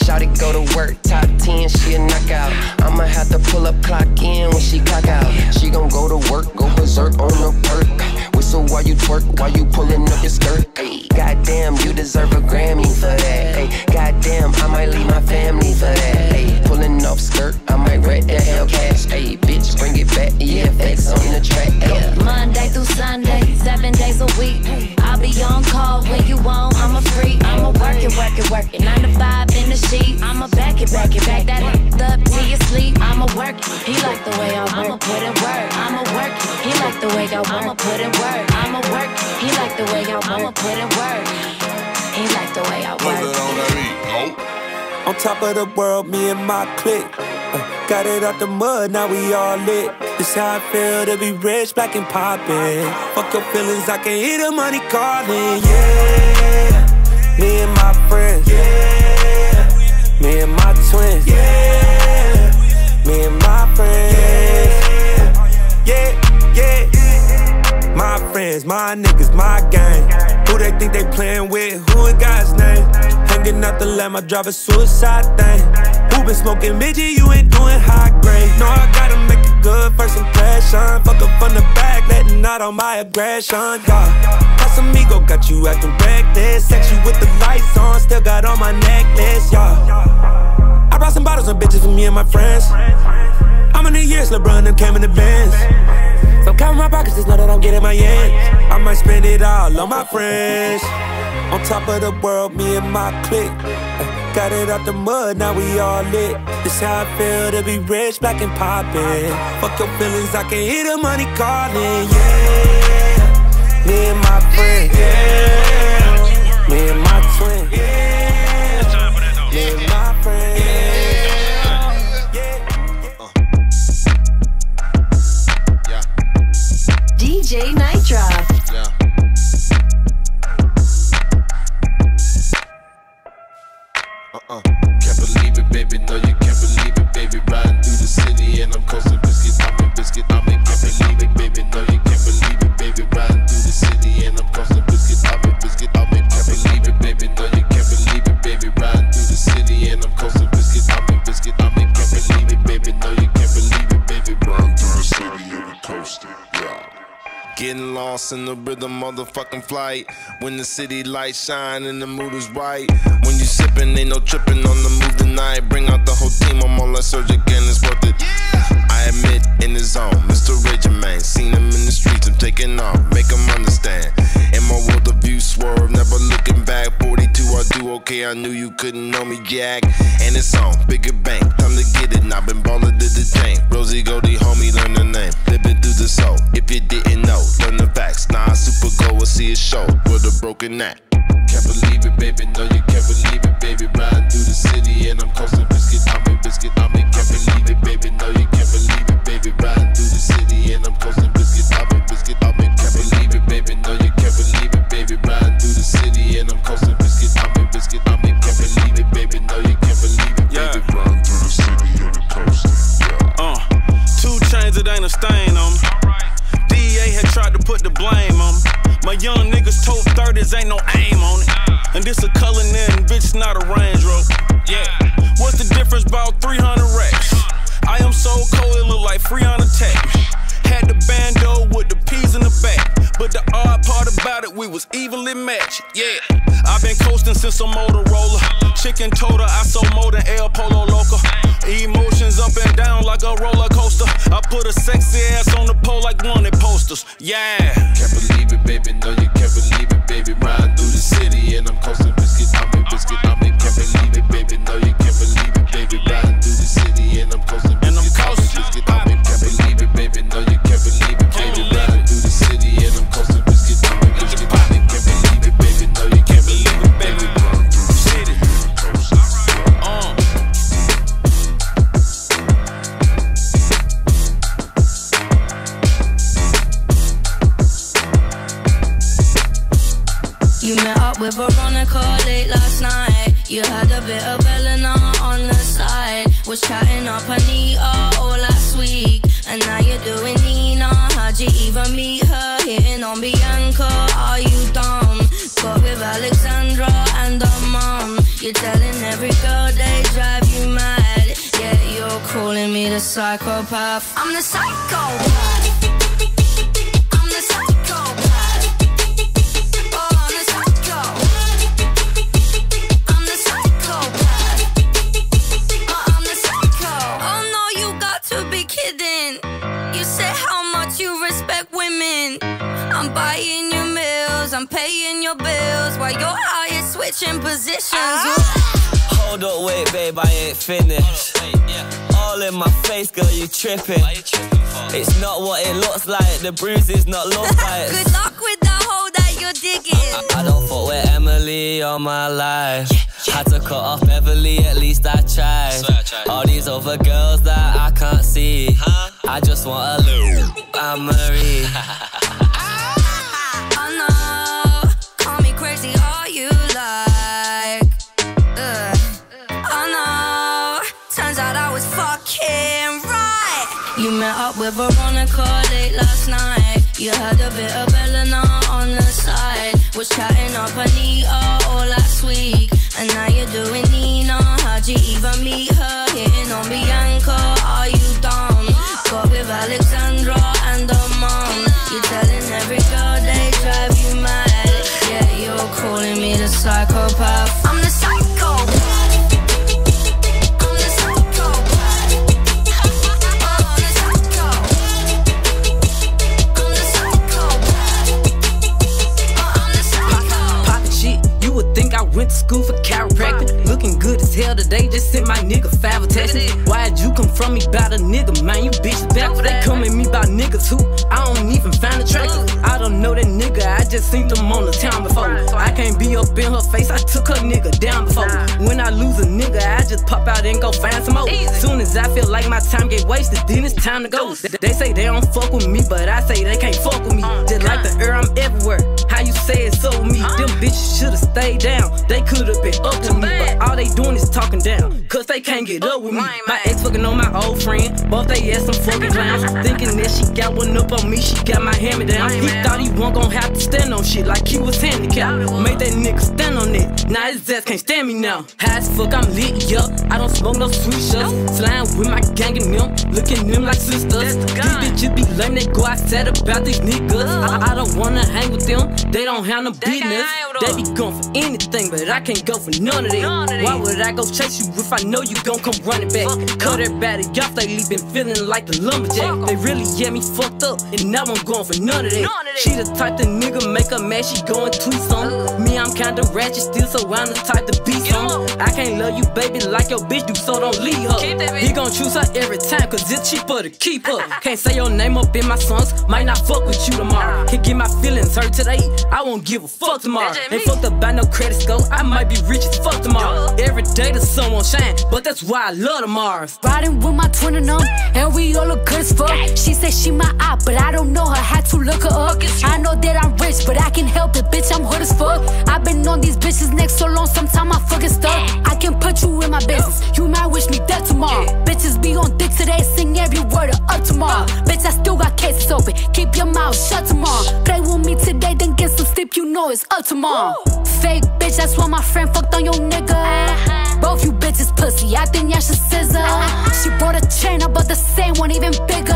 shawty go to work, top 10, she a knockout. I'ma have to pull up, clock in when she clock out. She gon' go to work, go berserk on the perk. Whistle while you twerk, while you pulling up your skirt. Hey, goddamn, you deserve a Grammy for that. Hey, goddamn, I might leave my family for that. Hey, pulling up skirt, I might wreck the Hellcats. Hey, bitch, bring it back, yeah, facts on the track. Hey. Monday through Sunday, 7 days a week. I'll be on call when you want, I'm a freak. I'm a workin', 9 to 5 in the sheet. I'ma back it, that up till you sleep. I'ma work it, he like the way I work. I'ma put in work, I'ma work it, he like the way I work. I'ma put in work, I'ma work it, he like the way I work. I'ma put in work, he like the way I work. On top of the world, me and my clique. Got it out the mud, now we all lit. This how I feel to be rich, black and poppin'. Fuck your feelings, I can hear the money callin', yeah. Me and my friends, yeah. Me and my twins, yeah. Me and my friends, yeah. My friends, my niggas, my gang. Who they think they playing with? Who in God's name? Hanging out the lamb, I drive a suicide thing. Who been smoking midget? You ain't doing high grade. No, I gotta make it good, first impression. Fuck up on the back, letting out on my aggression, yeah. Amigo got you acting reckless. Sex you with the lights on, still got on my necklace, yeah. I brought some bottles and bitches for me and my friends. I'm in the years, LeBron them came in the Benz. So I'm counting my pockets, just know that I'm getting my ends. I might spend it all on my friends. On top of the world, me and my clique. Got it out the mud, now we all lit. This how I feel to be rich, black and poppin'. Fuck your feelings, I can hear the money callin', yeah. Me and my friend, yeah. Me and my twin, yeah. Me and my friend, yeah. Yeah. DJ Nightdrop. Yeah. Can't believe it, baby. No, you can't believe it, baby. Riding through the city and I'm coasting biscuits. I'm in biscuit. I'm in. Can't believe it, baby. No, you can't believe it, baby. Riding through the city and I'm coasting biscuits. I'm in biscuit. I'm in. Can't believe it, baby. No, you can't believe it, baby. Riding through the city and I'm coasting biscuits. I'm in biscuit. I'm in. Can't believe it, baby. No, you can't believe it, baby. Riding through the city and I'm coasting. Yeah. Getting lost in the rhythm, motherfucking flight. When the city lights shine and the mood is right. When you sippin', ain't no trippin' on the move tonight. Bring out the whole team, I'm all that surgery and it's worth it. Yeah. I admit, in the zone, Mr. Raging Man. Seen him in the streets, I'm taking off, make him understand. In my world of view, swerve, never looking back. 42, I do okay, I knew you couldn't know me, Jack. And it's on, bigger bang, time to get it. Now been ballin' to the chain. Rosie Goldie, homie, learn the name. Flip it through the soul, if you didn't know. Learn the facts, nah, I super go and see a show with a broken neck. Can't believe it, baby, no, you can't believe it, baby. Riding through the city and I'm coasting biscuit, I'm in biscuit, I'm in. Can't believe it, baby, no, you can't believe it, baby. Riding through the city and I'm coasting biscuit, I'm in biscuit, I'm in. Can't believe it, baby, no, you can't believe it, baby. Riding through the city and I'm coasting biscuit, I'm in biscuit, I'm in. Can't believe it, baby, no, you can't believe it, baby. Riding through the city and I'm coasting, yeah. 2 chains, it ain't a stain on me. DA had tried to put the blame on me. My young niggas told 30s ain't no aim on it. And this a Cullinan, bitch, not a Range Rover. Yeah. What's the difference? About 300 racks. I am so cold, it look like free on attack. Had the bando with the peas in the back. But the odd part about it, we was evenly matched. Yeah. I've been coasting since a Motorola. Chicken total, I sold more than El Polo Loco. Emotions up and down like a roller coaster. I put a sexy ass on the pole like wanted posters. Yeah. Can't believe it, baby. No, you can't believe it, baby. Riding through the city and I'm coasting biscuit. I'm in biscuit. I'm in. Can't believe it, baby. No, you can't believe it, baby. Riding through the city and I'm coasting biscuit. And I'm coasting biscuit. I'm in. Can't believe it, baby. No, you can't believe it, baby. Riding through the city and I'm coasting biscuit. I'm in biscuit. I'm in. Can't believe it, baby. No, you can't believe it, baby. Riding through the city. You met up with Veronica late last night. You had a bit of Eleanor on the side. Was chatting up Anita all last week. And now you're doing Nina. How'd you even meet her? Hitting on Bianca, are you dumb? Got with Alexandra and her mum. You're telling every girl they drive you mad. Yeah, you're calling me the psychopath. I'm the psychopath. Positions. Hold up, wait, babe, I ain't finished. Up, wait, yeah. All in my face, girl, you tripping. Why you tripping for? It's not what it looks like. The bruise is not love bites. Good luck with the hole that you're digging. I don't fuck with Emily all my life. Yeah, yeah. Had to cut off Beverly, at least I tried. Swear I tried. All these other girls that I can't see. Huh? I just want a little Anne-Marie. I know, call me crazy all you like. You met up with Veronica late last night. You had a bit of Eleanor on the side. Was chatting up Anita all last week. And now you're doing Nina. How'd you even meet her? Hitting on Bianca, are you dumb? Got with Alexandra and her mum. You're telling every girl they drive you mad. Yeah, you're calling me the psychopath. I'm the psychopath. Went to school for chiropractic. Looking good as hell today, just sent my nigga five attachments. Why'd you come from me about a nigga, man? You bitches back. They come at me by nigga too. I don't even find the tracks. I don't know that nigga, I just seen them on the town before. I can't be up in her face, I took her nigga down before. When I lose a nigga, I just pop out and go find some more. Soon as I feel like my time get wasted, then it's time to go. They say they don't fuck with me, but I say they can't fuck with me. Just like the air, I'm everywhere. How you say it's so me? Them bitches should've stayed down. They could've been up to me, but all they doing is talking down, cause they can't get up with me. My ex fucking on my old friend, both they ass some fucking clowns. Thinking that she got one up on me, she got my hammer down. He thought he won't gon' have to stand on shit like he was handicapped. Made that nigga stand on it, now his ass can't stand me now. High as fuck, I'm lit, yup, I don't smoke no sweet shots. Flying with my gang and them, looking them like sisters. These bitches be lame, they go outside about these niggas. I don't wanna hang with them, they don't have no business. They be gone for anything, but I can't go for none of it. Why would I go chase you if I know you gon' come running back? Cut everybody off, they leave been feeling like the lumberjack. They really get me fucked up, and now I'm going for none of that. She the type the nigga make her mad, she goin' tweet some. Me, I'm kinda ratchet still, so I'm the type to be some. I can't love you, baby, like your bitch do, so don't leave her. He gon' choose her every time, cause it's cheaper to keep her. Can't say your name up in my songs, might not fuck with you tomorrow. Can't get my feelings hurt today, I won't give a fuck tomorrow. Ain't fucked up by no credit score, I might be rich as fuck tomorrow. Every day the sun won't shine, but that's why I love the Mars. Riding with my twin and them, and we all look good as fuck. She said she my op, but I don't know her, had to look her up. I know that I'm rich, but I can help it, bitch, I'm hood as fuck. I've been on these bitches' necks so long, sometimes I fucking stuck. I can put you in my business, you might wish me dead tomorrow. Bitches be on dick today, sing every word up tomorrow. Bitch, I still got cases open, keep your mouth shut tomorrow. Play with me today, then get some sleep, you know it's up tomorrow. Fake bitch, that's why my friend fucked on your nigga. Both you bitches pussy, I think y'all should scissor. She brought a chain up, but the same one even bigger.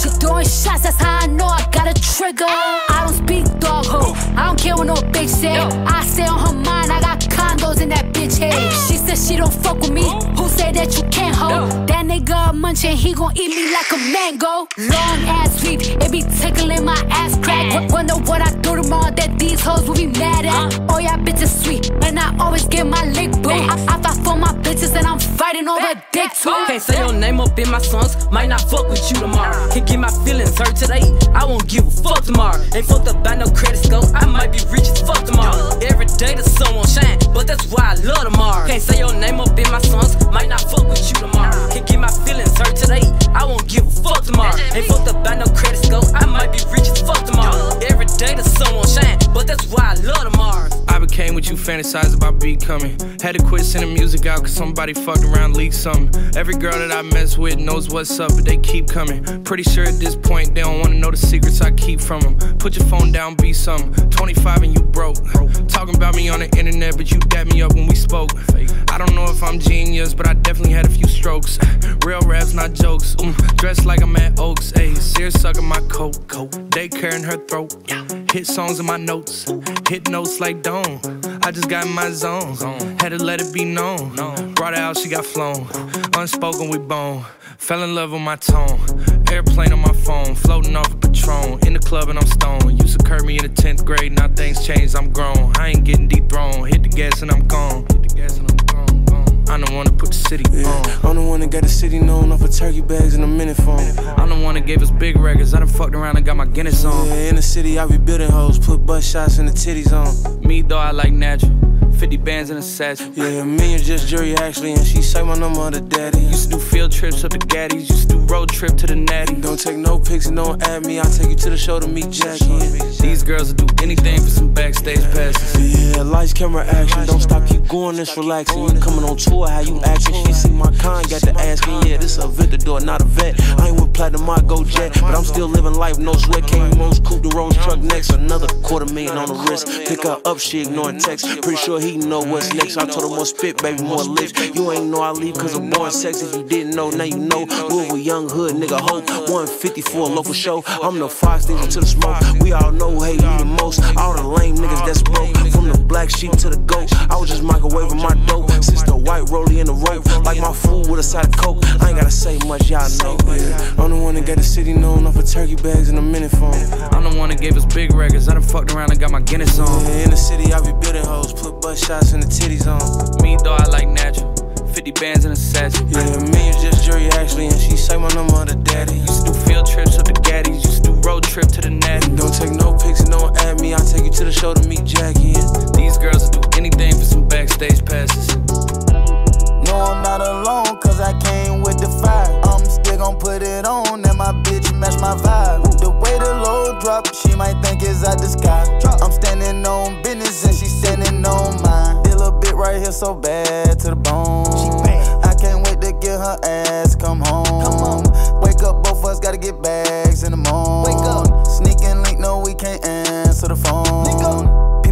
She throwing shots, that's how I know I got a trigger. I don't speak dog ho, I don't care what no bitch say. I say on her mind, I got condos in that bitch head. She said she don't fuck with me, who say that you can't ho? That nigga a munchin', he gon' eat me like a mango. Long ass sweep, it be tickling my ass crack. Wonder what I do tomorrow that these hoes will be mad at. Oh yeah, bitches sweet, and I always get my lick, boo. I fight for my bitches and I'm fighting over dick too. Can't say your name up in my songs, might not fuck with you tomorrow. Can't get my feelings hurt today, I won't give a fuck tomorrow. Ain't fucked up by no credit score, I might be rich as fuck tomorrow. Every day the sun won't shine, but that's why I love tomorrow. Can't say your name up in my songs, might not fuck with you tomorrow. Can't get my feelings hurt today, I won't give a fuck tomorrow. Ain't fucked up by no credit score, I might be rich as fuck tomorrow. Every day the sun won't shine, but that's why I love tomorrow. Ain't what you fantasize about becoming. Had to quit sending music out cause somebody fucked around, leaked something. Every girl that I mess with knows what's up, but they keep coming. Pretty sure at this point they don't wanna know the secrets I keep from them. Put your phone down, be something. 25 and you broke. Talking about me on the internet, but you dapped me up when we spoke. I don't know if I'm genius, but I definitely had a few strokes. Real raps, not jokes. Dressed like I'm at Oaks. Ayy, serious sucking my coat. Daycare in her throat. Hit songs in my notes. Hit notes like Dawn. I just got in my zone. Had to let it be known. Brought her out, she got flown. Unspoken, we bone. Fell in love with my tone. Airplane on my phone. Floating off a Patron. In the club and I'm stoned. Used to curb me in the 10th grade. Now things changed, I'm grown. I ain't getting dethroned. Hit the gas and I'm gone. I'm the one that put the city on. I'm the one that got the city known off of turkey bags and a minute phone. I'm the one that gave us big records. I done fucked around and got my Guinness on. Yeah, in the city I be building hoes, put butt shots in the titties on. Me though, I like natural. 50 bands in a satchel. Yeah, a million just jury actually, and she say my number to daddy. Used to do field trips up to Gaddy's, used to do road trip to the Natty. Don't take no pics and don't add me, I'll take you to the show to meet Jackie. These girls will do anything for some backstage passes. Yeah, lights, camera, action, don't stop, keep going, it's relaxing. You coming on tour, how you acting? She see my con, got to ask me, yeah, this a Ventador, not a vet. I ain't with platinum, I go jet, but I'm still living life, no sweat. Came most coupe, the Rolls truck next, another $250,000 on the wrist. Pick her up, she ignoring text, pretty sure he know what's next. I told him more spit, baby, more lips. You ain't know I leave cause I'm born sex. If you didn't know, now you know. We were young hood, nigga, hope. 150 for a local show. I'm the Fox, nigga, to the smoke. We all know, hey, you the most. All the lame niggas that's broke. From the black sheep to the goat. I was just microwaving my dope. Since the white rollie in the rope. Like my food with a side of coke. I ain't gotta say much, y'all know. Yeah. I'm the one that got the city known off of turkey bags and a minute phone. I'm the one that gave us big records. I done fucked around and got my Guinness on. Yeah, in the city, I be building hoes, put butt shots in the titties on. Me though, I like natural. 50 bands in a satchel. Yeah, me and just jury actually, and she say my number to daddy. Used to do field trips up to Gaddy's, used to do road trip to the Natty. Don't take no pics and don't add me, I'll take you to the show to meet Jackie. These girls will do anything for some backstage passes. No, I'm not alone, cause I came with the fire. I'm still gon' put it on, and my bitch match my vibe. The way the load drop, she might think it's out the sky. I'm standing on business, and she's standing on mine. This little bit right here so bad to the bone. I can't wait to get her ass come home. Wake up, both of us gotta get bags in the morning. Sneak and link, no, we can't answer the phone.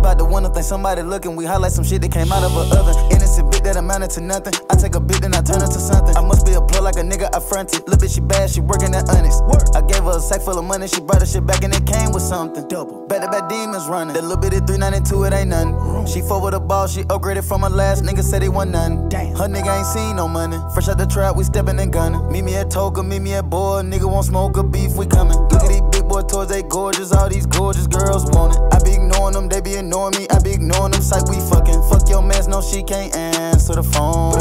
Out the window, think somebody looking. We highlight some shit that came out of an oven. Innocent bitch that amounted to nothing. I take a bitch, then I turn her to something. I must be a plug like a nigga, I fronted. Little bitch, she bad, she working at Honest. I gave her a sack full of money, she brought her shit back and it came with something. Double. Back to back demons running. That little bit of 392, it ain't nothing. She fuck with a ball, she upgraded from her last nigga, said he wasn't nothing. Damn. Her nigga ain't seen no money. Fresh out the trap, we stepping and gunning. Meet me at Toga, meet me at Boy. Nigga won't smoke a beef, we coming. Look at these big boy toys, they gorgeous. All these gorgeous girls want it. I be ignoring them, they be ignoring me, I be ignoring them, psych, we fucking. Fuck your mans, no, she can't answer the phone.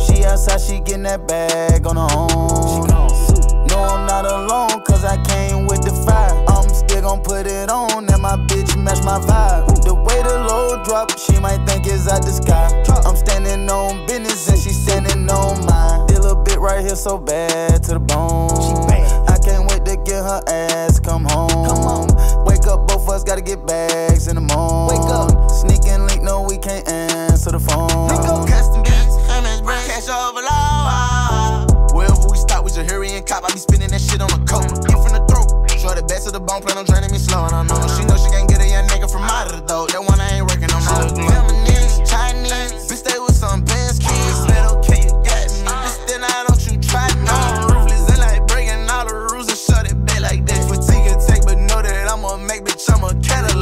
She outside, she getting that bag on her own. No, I'm not alone, cause I came with the fire. I'm still gon' put it on, and my bitch match my vibe. The way the load drop, she might think it's out the sky. I'm standing on business, and she standing on mine. This little bit right here so bad to the bone. I can't wait to get her ass come home. Wake up, both of us gotta get bags in the morning. Wake up. Sneak and link, no, we can't answer the phone. Custom beats, Hermes brand, cash overload. Wherever we stop, we Jahirian cop. I be spinning that shit on a coat. Hit from the throat, show the best of the bone. Plan on draining me slow, and I know she can't get a young nigga from out of the door. That one I ain't working on my own. Feminist, Chinese, bitch, they with some best kids. Said okay, you got me. This then I don't you try no.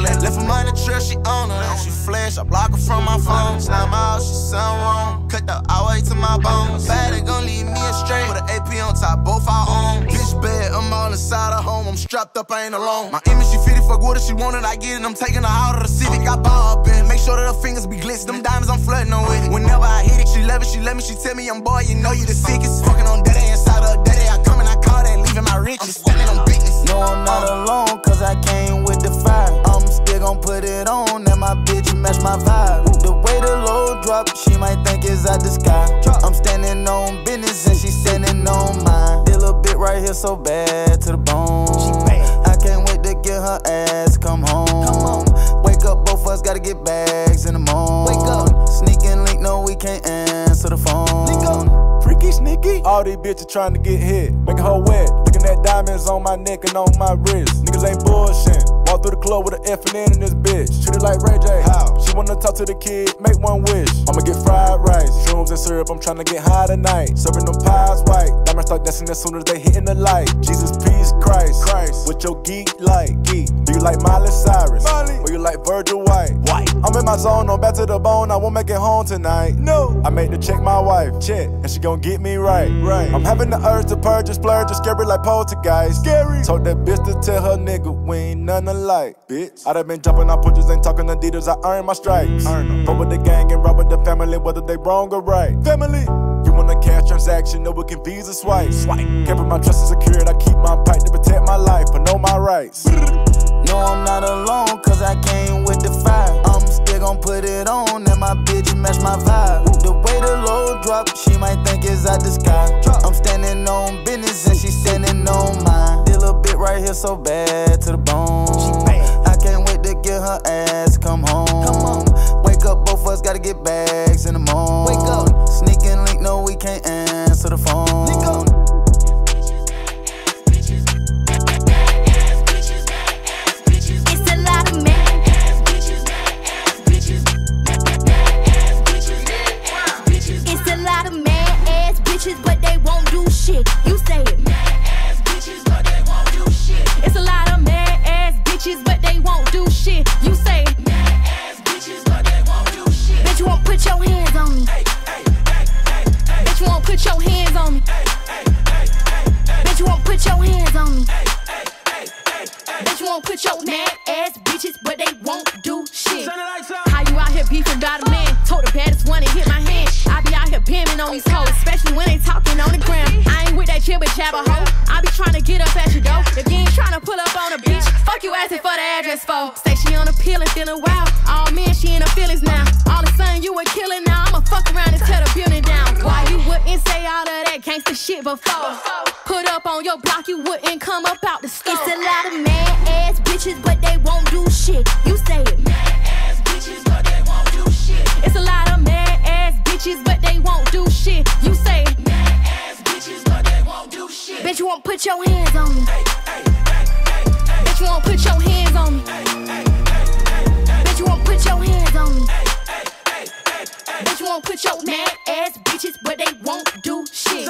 Left her money trail, she on her. She flash, I block her from my phone. Slime out, she sound wrong. Cut the highway to my bones. Bad, it gon' leave me astray. Put an AP on top, both our own. Bitch bad, I'm all inside her home. I'm strapped up, I ain't alone. My image, she fitted, fuck with her, she wanted, I get it. I'm taking her out of the city. I ball up in, make sure that her fingers be glitz. Them diamonds, I'm flooding her with it. Whenever I hit it, she love it, she let me. She tell me I'm boy, you know you the sickest. Fucking on daddy inside her daddy. I come and I call that, leaving my riches. Standing on business. No, I'm not alone, cause I came with the fire. I'm still gon' put it on, and my bitch match my vibe. The way the load drop, she might think it's out the sky. I'm standing on business, and she standing on mine. This little bit right here so bad to the bone. I can't wait to get her ass come home. Wake up, both of us gotta get bags in the morning. bitch is trying to get hit. Make a hoe wet, looking at diamonds on my neck and on my wrist. Niggas ain't bullshitting. Walk through the club with an F and N in this bitch. Shoot it like Ray J. How? She wanna talk to the kid, make one wish. I'ma get fried rice, shrooms and syrup, I'm trying to get high tonight. Serving them pies white, diamonds start dancing as soon as they hitting the light. Jesus, peace, Christ, what your geek like? Geek. Do you like Miley Cyrus? Miley. Or you like Virgil White? White. I'm in my zone, I'm back to the bone, I won't make it home tonight. No. I made the check my wife, check, and she gon' get me right. Right. I'm having the urge to purge and splurge, it's scary like poltergeist. Scary. Told that bitch to tell her nigga we ain't none alike, bitch. I done been jumping on pushes, ain't talking Adidas, I earned my stripes. Earn them. Roll with the gang and roll with the family, whether they wrong or right. Family. You want a cash transaction, no one can Visa swipe. Swipe. Kept my trust secured, I keep my pipe to protect my life, but know my rights. No, I'm not alone, cause I came with the fire. I'm still gon' put it on, and my bitch match my vibe. The way the load drop, she might think it's out the sky. I'm standing on business, and she standing on mine. This little bit right here so bad to the bone. I can't wait to get her ass, come home. Wake up, both of us gotta get bags in the morning. Wake up. Sneak and link, no, we can't answer the phone. But they won't do shit. You say it. Mad ass bitches, but they won't do shit. It's a lot of mad ass bitches, but they won't do shit. You say it. Mad ass bitches, but they won't do shit. Bitch, you won't put your hands on me. Ay, ay, ay, ay, ay. Bitch, you won't put your hands on me. Ay, ay, ay, ay, ay. Bitch, you won't put your hands on me. Ay, ay, ay, ay, ay. Bitch, you won't put your mad ass bitches, but they won't do shit. How you out here beefing about a man? Told the baddest one and hit my hand. I be out here pimping on these hoes, especially when they talking on the ground. I ain't with that chibba chabba hoe. I be trying to get up at your door. If you ain't trying to pull up on a bitch, fuck you asking for the address for. Say she on a pill and feeling wild. All men, she in her feelings now. All of a sudden you a killer now. I'ma fuck around and tear the building down. Why you wouldn't say all of that gangsta shit before? Put up on your block, you wouldn't come up out the store. It's a lot of mad ass bitches, but they won't do shit. You say it. Mad ass bitches, but they won't do shit. It's a lot of mad ass bitches, but they won't do shit. You say it. Mad ass bitches, but they won't do shit. Bitch, you won't put your hands on me. Ay, ay, ay, ay, ay. Bitch, you won't put your hands on me. Ay, ay, ay, ay, ay. Bitch, you won't put your hands on me. Ay, ay, ay, ay, ay. Bitch, you won't put your mad ass bitches, but they won't do shit.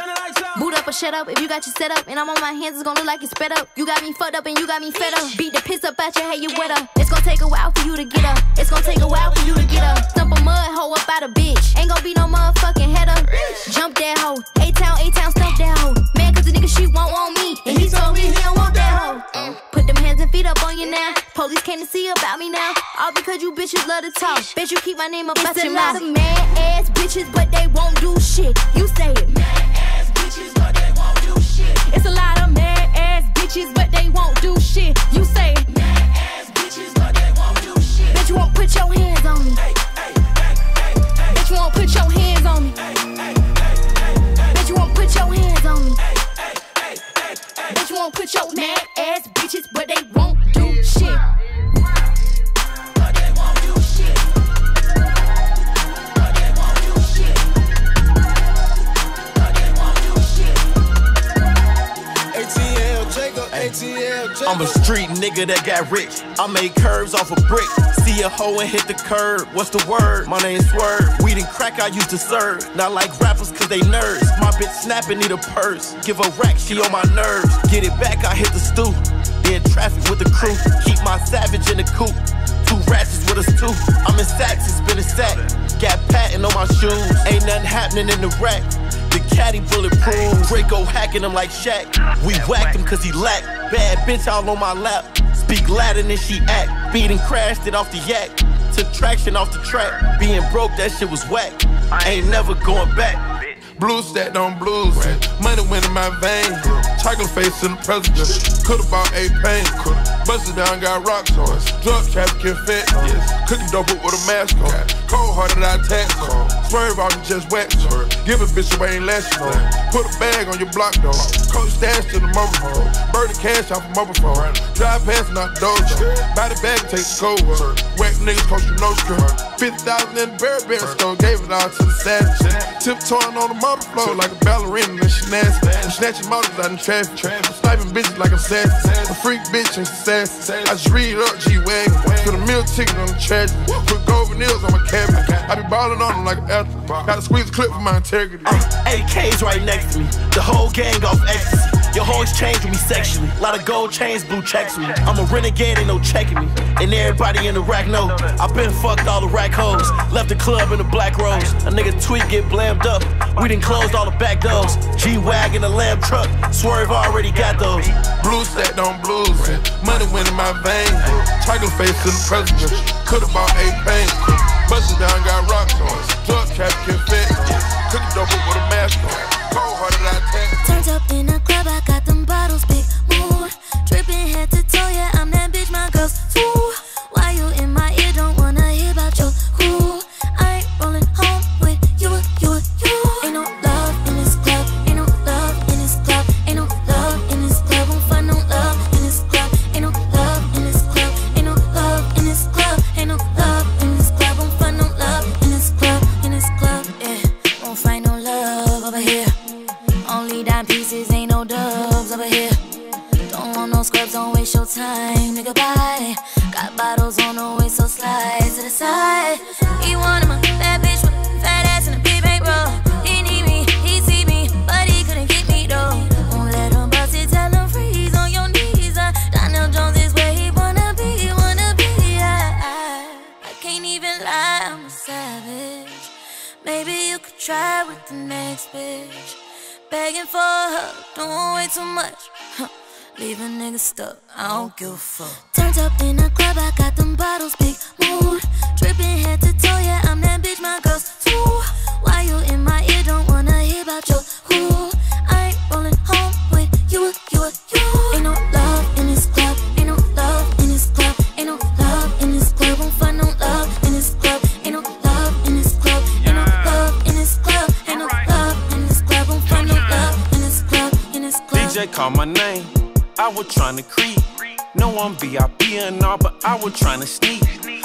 Boot up or shut up if you got you set up. And I'm on my hands, it's gonna look like it's sped up. You got me fucked up and you got me fed up. Beat the piss up out your head, you wet up. It's gonna take a while for you to get up. It's gonna take a while for you to get up. Dump a mud hole up out a bitch. Ain't gonna be no motherfucking head up. Jump that hoe. A-town, stump that hoe. Man, cause the nigga she won't want me. And he told me he don't want that hoe. Put them hands and feet up on you now. Police came to see about me now. All because you bitches love to talk. Bitch, you keep my name up out your mouth. It's a lot of mad ass bitches, but they won't do shit. You say it. Mad ass bitches, but they won't do shit. It's a lot of mad ass bitches, but they won't do shit. You say it. Mad ass bitches, but they won't do shit. Bitch, you won't put your hands on me. Ay, ay, ay, ay, ay. Bitch, you won't put your hands on me. Ay, ay, ay, ay, ay. Bitch, you won't put your hands on me. Ay, ay, ay, ay, ay. Bitch, you won't put your mad ass bitches, but they won't do shit. I'm a street nigga that got rich. I made curves off a brick. See a hoe and hit the curb. What's the word? My name Swerve. Weed and crack I used to serve. Not like rappers cause they nerds. My bitch snapping need a purse. Give a rack, she on my nerves. Get it back, I hit the stoop. In traffic with the crew. Keep my savage in the coupe. Two ratchets with us too. I'm in sacks, it's been a sack. Got patent on my shoes. Ain't nothing happening in the rack. The caddy bulletproof. Draco hacking him like Shaq. We whacked him cause he lacked. Bad bitch all on my lap. Speak louder than she act. Beat and crashed it off the yak. Took traction off the track. Being broke, that shit was whack. I ain't never going back. Blue stacked on blues. Money went in my veins. Chocolate face in the president. Could've bought 8 pains. Busted down, got rocks on us. Drug trafficking fat. Cooking dope with a mask on. Cold-hearted, I tax her. Swerve off and just wax her. Give a bitch away ain't last no. Put a bag on your block though. Coach stash to the motherfucker. Burn the cash off a motherfucker. Drive past and out the dojo. Buy the bag and take the cold one. Whack niggas cost you no skirt. 50,000 in the Burberry store. Gave it all to the savage. Tiptoeing on the mother floor like a ballerina and she nasty. I'm snatching motors out in traffic. Sniping bitches like I'm sassy. A freak bitch ain't sassy. I just read up G-Wagon. Put a meal ticket on the tragedy. Put gold nails on my cabinet. I be ballin' on them like an athlete. Gotta squeeze a clip for my integrity. AK's right next to me. The whole gang off ecstasy. Your hoes changed with me sexually. Lot of gold chains, blue checks with me. I'm a renegade, ain't no checking me. And everybody in the rack know I been fucked all the rack hoes. Left the club in the black robes. A nigga tweet get blammed up. We done closed all the back doors. G-Wagon, a lamb truck. Swerve already got those. Blue stacked on blues. Money went in my veins. Tiger face to the president. Could've bought 8 banks. Busted down, got rocks on. Drug trafficking fit. Cookie double with a mask on. Cold-hearted, I attack. Turned up in a club, I got them bottles, big moon. Drippin' head to toe, yeah, I'm that bitch, my girls, too. Why you in my ear, don't wanna hear about your who? I ain't rollin' home with you, you. Ain't no love in this club, ain't no love in this club. Ain't no love in this club, won't find no love in this club. Ain't no love in this club, ain't no love in this club. Ain't no love in this club, won't find no love in this club, yeah. Won't find no love over here. Only dime pieces, ain't no doves over here. Don't want no scrubs, don't waste your time, nigga, bye. Got bottles on the way, so slide to the side. He one of my bad bitch with a fat ass and a big bank roll. He need me, he see me, but he couldn't get me though. Won't let him bust it, tell him freeze on your knees. Donnell Jones is where he wanna be, yeah. I can't even lie, I'm a savage. Maybe you could try with the next bitch. Begging for her, doing way too much. Leave a nigga stuck, I don't give a fuck. Turned up in a club, I got them bottles, big mood. Drippin' head to toe, yeah, I'm that bitch, my girls too. Why you in my ear, don't wanna hear about your who? I ain't rollin' home with you, you. Ain't no love in this club, ain't no love in this club. Ain't no love in this club, won't find no love in this club. Ain't no love in this club, ain't no love in this club. Ain't no love in this club, won't find no love in this club, in this club. DJ call my name, I was tryna creep. No, I'm VIP and all, but I was tryna sneak.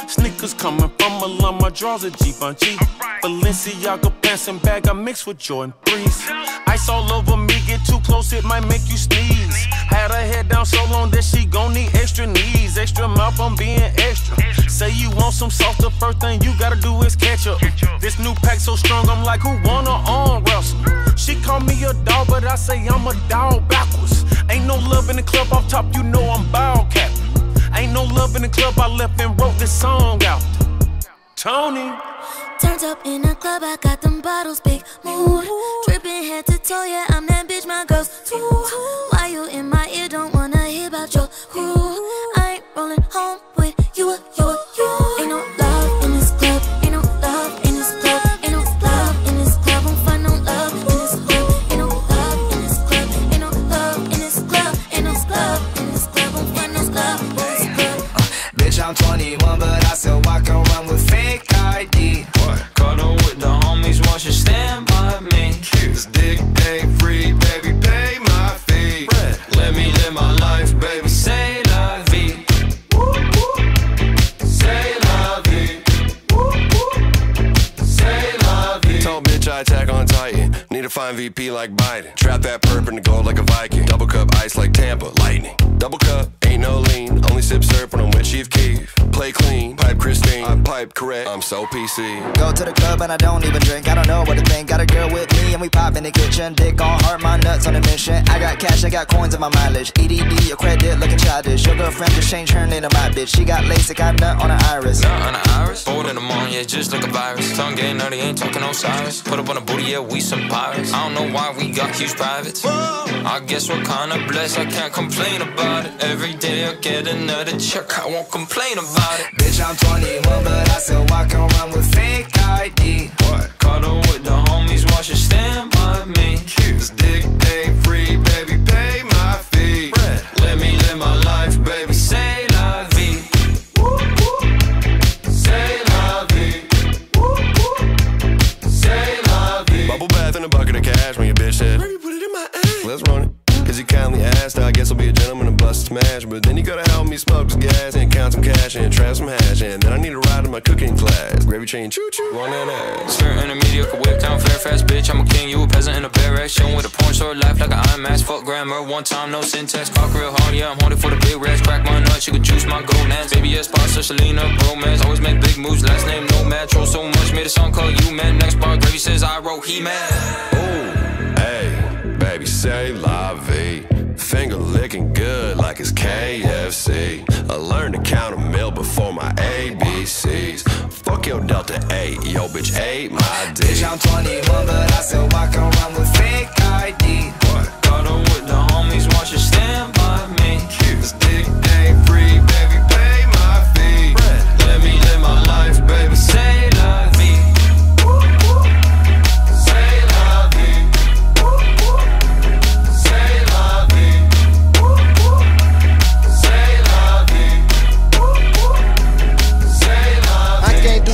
Sneakers coming from a lump, my drawers a Givenchy. Balenciaga pants and bag, I mixed with Jordan 3s. Ice all over me, get too close, it might make you sneeze. Had her head down so long that she gon' need extra knees. Extra mouth, I'm being extra. Say you want some softer, first thing you gotta do is catch up. This new pack so strong, I'm like, who wanna on wrestle? She call me a dog, but I say I'm a dog backwards. Ain't no love in the club, off top, you know I'm bow cap. Ain't no love in the club, I left and wrote this song out. Tony. Turned up in a club, I got them bottles, big mood. Drippin' head to toe, yeah, I'm that bitch, my girls too. Why you in my ear, don't wanna hear about your who? I ain't rollin' home with you, you. Ain't no love in this club, ain't no love in this club. Ain't no love in this club, won't find no love in this club. Ain't no love in this club, ain't no love in this club. Ain't no love in this club, won't find no love in this club. Bitch, I'm 21, but I still walk around with fake ID. Cuddle with the homies, watch you stand by me. This dick ain't free, baby, pay my fee. Let me live my life, baby, say la vie. Say la vie. Say la vie. Told bitch I attack on Titan. Need to find VP like Biden. Trap that perp in the gold like a Viking. Double cup ice like Tampa, lightning. Double cup, ain't no lean. Only sip syrup when I'm with Chief Keef. Play clean, pipe Christine, I pipe correct, I'm so PC. Go to the club and I don't even drink, I don't know what to think. Got a girl with me and we pop in the kitchen. Dick on her, my nuts on a mission. I got cash, I got coins in my mileage. EDD, your credit looking childish. Your girlfriend just changed her name to my bitch. She got LASIK, I nut on her iris. Nut on her iris? Old in the morning, yeah, just like a virus. Tongue gang nerdy, ain't talking Osiris. Put up on the booty, yeah, we some pirates. I don't know why we got huge privates. Whoa. I guess we're kinda blessed, I can't complain about it. Every day I get another check, I won't complain about it. Bitch, I'm 21, but I still walk around with fake ID. What? Cuddle with the homies, watch you stand by me. This dick ain't free, baby, pay my fee. Let me live my life, baby, say la vie. Say la vie. cash, but then you gotta help me smoke some gas and count some cash and trap some hash, and then I need a ride in my cooking class. Gravy chain, choo choo, on that ass. Sir, in a mediocre whip down fair fast, bitch. I'm a king, you a peasant in a bare ass. Showing with a porn star life like an iron mask. Fuck grammar, one time, no syntax. Cock real hard, yeah, I'm haunted for the big racks. Crack my nuts, you can juice my gold nuts. Baby, yes, boss, such a lean up romance. Always make big moves, last name Nomad. Troll so much, made a song called You Man. Next bar, Gravy says I wrote He Man. Ooh, hey, baby, say la vie. Finger licking good like it's KFC. I learned to count a mill before my ABCs. Fuck your Delta 8, yo bitch ate my dick. Bitch, I'm 21 but I still walk around with fake ID. What? Got on with the homies, watch you stand by me. This dick ain't free, baby, pay my fee. Let me live my life, baby, say la vie.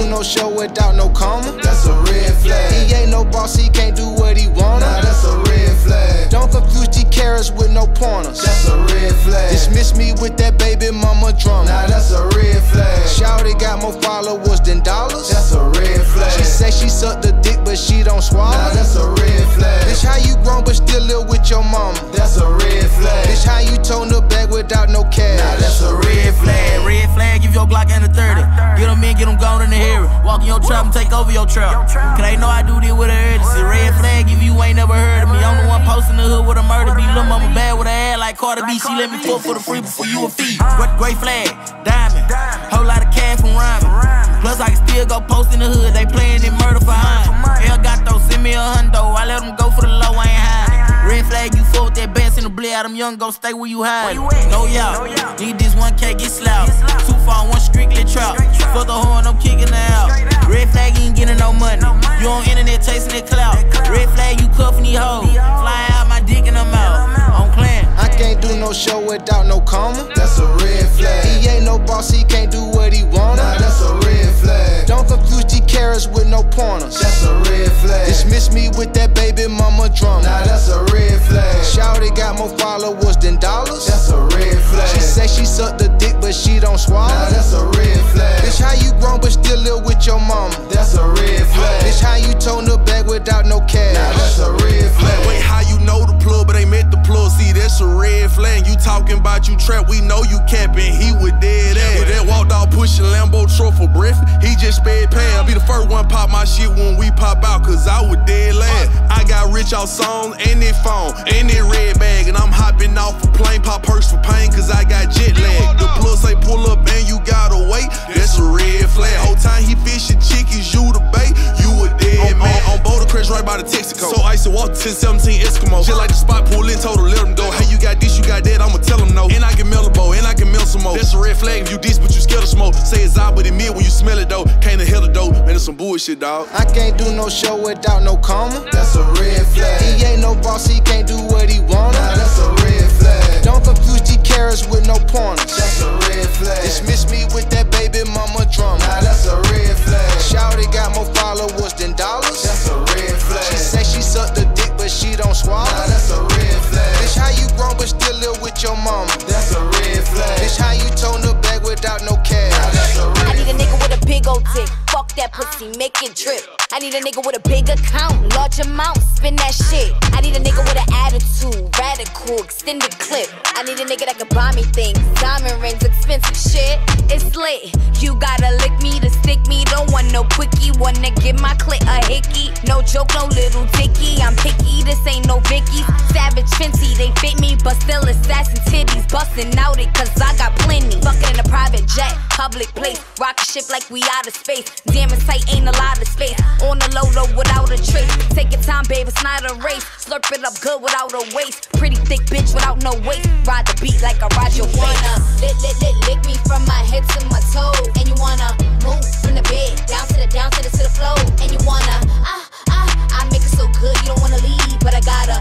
No show without no coma, that's a red flag. He ain't no boss, he can't do what he wanna. Nah, that's a red flag. Don't confuse G carrots with no pointers, that's a red flag. Dismiss me with that baby mama drama, nah, that's a red flag. Shawty got more followers than dollars, that's a red flag. She say she sucked the dick but she don't swallow, nah, that's a red flag. Bitch, how you grown but still live with your mama, that's a red flag. Bitch, how you toting the bag without no cash, nah, that's a red flag. Red flag, give your Glock and a 30. Get them in, get them gone in the hearing. Walk in your trap and take over your trap. Cause they know I do this with an urgency. Red flag if you ain't never heard of me. I'm the one posting the hood with a murder beat. Lil' mama bad with her ass like Carter B. She let me fuck for the free before you a fee. What gray flag? Diamond. Whole lot of cash from rhyming. Plus I can still go post in the hood. They playing in murder for high. El Gato, send me a hundo. I let them go for the low, I ain't high. Red flag, you fuck with that bass in the blade. Them young go stay where you hide. No y'all, need this 1K, get slout. Too far, one strictly trap. Fuck the horn, I'm kicking her out. Red flag, you ain't getting no money. You on internet chasing that clout. Red flag, you cuffing these hoes. Fly out my dick and I'm out. I'm playing. I can't do no show without no coma, that's a red flag. He ain't no boss, he can't do what he wanna, nah, that's a red flag. Don't confuse G carrots with no pointers, that's a red flag. Dismiss me with that baby mama drama, nah, that's a red flag. Shawty got more followers than dollars, that's a red flag. She say she sucked the dick but she don't swallow, nah, that's a red flag. Bitch, how you grown but still live with your mama, that's a red flag. Bitch, how you toting the bag without no cash, nah, that's a red flag. Wait, how you know the plug but ain't met the plug? See, that's a red flag. You talking about you trap, we know you capping. He was dead ass. That walked out pushing Lambo truck for breath. He just sped past. Be the first one pop my shit when we pop out, cause I was dead last. I got rich out songs and it phone in that red bag, and I'm hopping off a plane. Pop perks for pain, cause I got jet lag. The plus say pull up and you gotta wait, that's a red flag. Whole time he fishing chickens, you the bait, you a dead man. On boat to crash right by the Texaco. So I used to walk 10-17 Eskimo. Shit like the spot, pull in, total, let him go. Hey, you got this, you got that, I'ma tell him no. And I can Melabo, and I can melt some more. That's a red flag if you diss, but you scared of smoke. Say it's odd, but it mid when you smell it though. Can't the hell of dope, man, it's some bullshit, dog. I can't do no show without no coma, that's a red flag. He ain't no boss, he can't do what he wanna, nah, that's a red flag. Don't confuse G carrots with no pointers, that's a red flag. Dismiss me with that baby mama drama, nah, that's a red flag. Shawty got more followers than dollars, that's a red flag. She say she sucked the dick but she don't swallow, nah, that's a red flag. Bitch, how you grown but still live with your mama, that's a red flag. Bitch, how you toting the bag without no cash, nah, that's a red flag. I need a nigga with a big old dick, fuck that pussy, make it drip. I need a nigga with a big account, large amount, spin that shit. I need a nigga with an attitude, radical, extended clip. I need a nigga that can buy me things, diamond rings, expensive shit. It's lit, you gotta lick me to stick me. Don't want no quickie, wanna give my clit a hickey. No joke, no little dicky, I'm picky, this ain't no Vicky. Savage Fenty, they fit me, but still assassin titties. Bustin' out it, cause I got plenty. Fuckin' in a private jet, public place. Rock a ship like we out of space. Damn it tight, ain't a lot of space. On the low though, without a trace. Take your time, babe, it's not a race. Slurp it up good without a waste. Pretty thick bitch without no waist. Ride the beat like I ride your face. You wanna lick me from my head to my toe. And you wanna move from the bed down to the floor. And you wanna I make it so good you don't wanna leave, but I gotta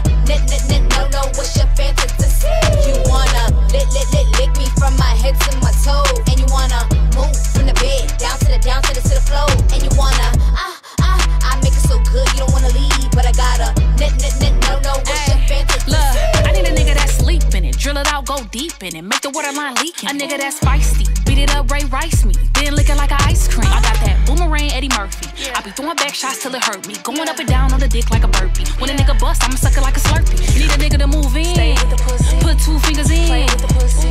no, what's your fantasy? You wanna lick me from my head to my toe. And you wanna move from the bed down to the floor. And you wanna I make it so good you don't wanna leave, but I gotta no, what's your fantasy? Look, I need a nigga that's sleeping it, drill it out, go deep in it, make the waterline line leaking. A nigga that's feisty, beat it up, Ray Rice me. Been looking like an ice cream. I got that boomerang Eddie Murphy. I be throwing back shots till it hurt me. Going up and down on the dick like a burpee. When a nigga bust, I'ma suck it like a Slurpee. Need a nigga to move in. Stay with the pussy. Put two fingers in.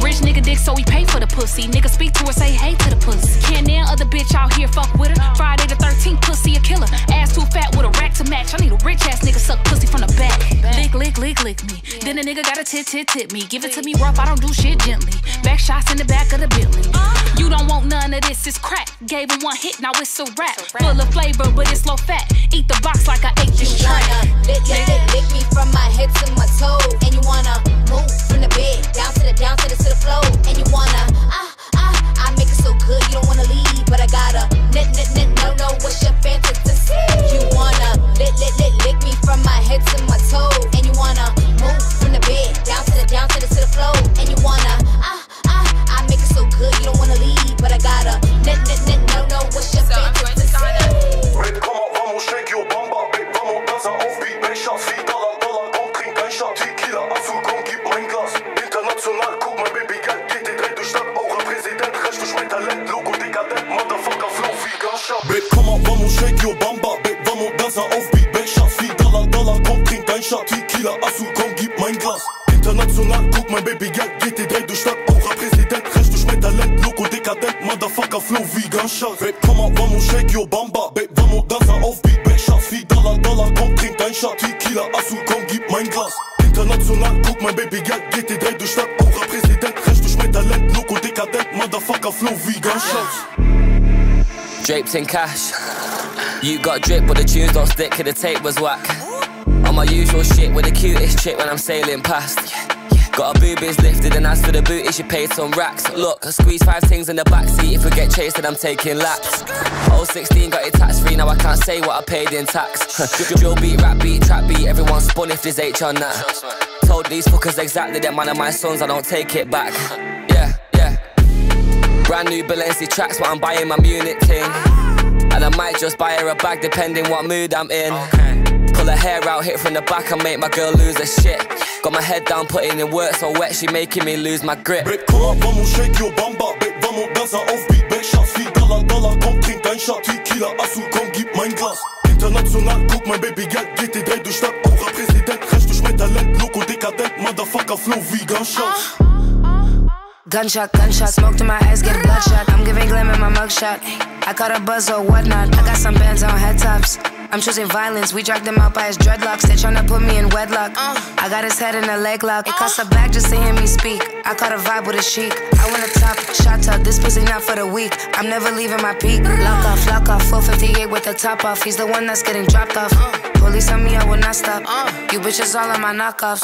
Rich nigga dick, so he pay for the pussy. Nigga speak to her, say hey to the pussy. Can't nail other bitch out here, fuck with her. Friday the 13th, pussy a killer. Ass too fat with a rack to match. I need a rich ass nigga suck pussy from the back. Lick, lick, lick, lick me. Then a nigga gotta tit, tit, tit me. Give it to me rough, I don't do shit gently. Back shots in the back of the Bentley. You don't want none of this, it's crack. Gave him one hit, now it's a rap. Full of flavor, but it's low fat. Eat the box like I ate this track. You wanna lick, lick, lick, lick me from my head to my toe. And you wanna move from the bed down to the floor. And you wanna, I make it so good, you don't wanna leave. But I gotta, no, what's your fantasy? You wanna lick me from my head to my toe. And you wanna move from the bed down to the floor. And you wanna, I make it so good, you don't wanna leave. But I gotta, no, what's your fantasy? Red, komm mal, vamos, shake your bamba. Big vamos, danza auf wie Becher. $4, komm, trink ein Shot Tequila. Afro, komm, gib ein Glas. International, guck mal, Baby, Geld geht die durch Stadt. Eure Präsident, recht durch mein Talent. Logo, dekadent, Motherfucker, Flow, wie Gasha. Babe, komm mal, vamos, shake your bamba. Babe, vamos, danza auf wie Becher. $4, komm, trink ein Shot Tequila. Afro, komm, gib mein Glas. International, guck mal, Baby, Geld geht die durch Stadt. Eure Präsident, recht durch mein Talent. Logo, dekadent, Motherfucker, Flow, wie Gasha. Babe, komm mal, vamos, shake your bamba. Babe, vamos, danza auf wie Becher. $4, komm, trink ein Shot Tequila. Afro, komm, gib mein Glas. International, guck mein Baby, Geld geht die durch Stadt. Eurer Präsident, recht durch mein Talent. Loco, dekadent, Motherfucker, Flow wie Gunshots. Drapes in cash. You got drip, but the tunes don't stick, 'cause the tape was whack. On my usual shit with the cutest chick when I'm sailing past. Got her boobies lifted and as for the booty she paid some racks. Look, I squeeze 5 things in the backseat. If we get chased then I'm taking laps. Oh, 16 got it tax free, now I can't say what I paid in tax. Drill beat, rap beat, trap beat, everyone spun if there's H on that. Told these fuckers exactly, they're man of my sons, I don't take it back. Yeah. Brand new Balenci tracks, but I'm buying my Munich ting. And I might just buy her a bag depending what mood I'm in. Pull her hair out, hit from the back and make my girl lose her shit. Got my head down, putting in work so wet, she making me lose my grip. Babe, komm mal, vamos, shake your bamba. Babe, vamos, danza auf wie Becher. $4, komm, trink ein Shot Tequila. Asu, komm, gib mein Glas. International, guck mein Baby, Geld geht die durch Stadt. Eurer Präsident, recht durch mein Talent. Loco, dekadent, Motherfucker, Flow wie Gunshots. Gunshot, smoke to my eyes, get bloodshot. I'm giving glam in my mugshot. I caught a buzz or whatnot. I got some bands on head tops. I'm choosing violence, we dragged him out by his dreadlocks. They tryna put me in wedlock. I got his head in a leg lock. It cost a bag just to hear me speak. I caught a vibe with a chic. I want a top, shot up. This pussy not for the weak. I'm never leaving my peak. Lock off, 458 with the top off. He's the one that's getting dropped off. Police on me, I will not stop. You bitches all on my knockoffs.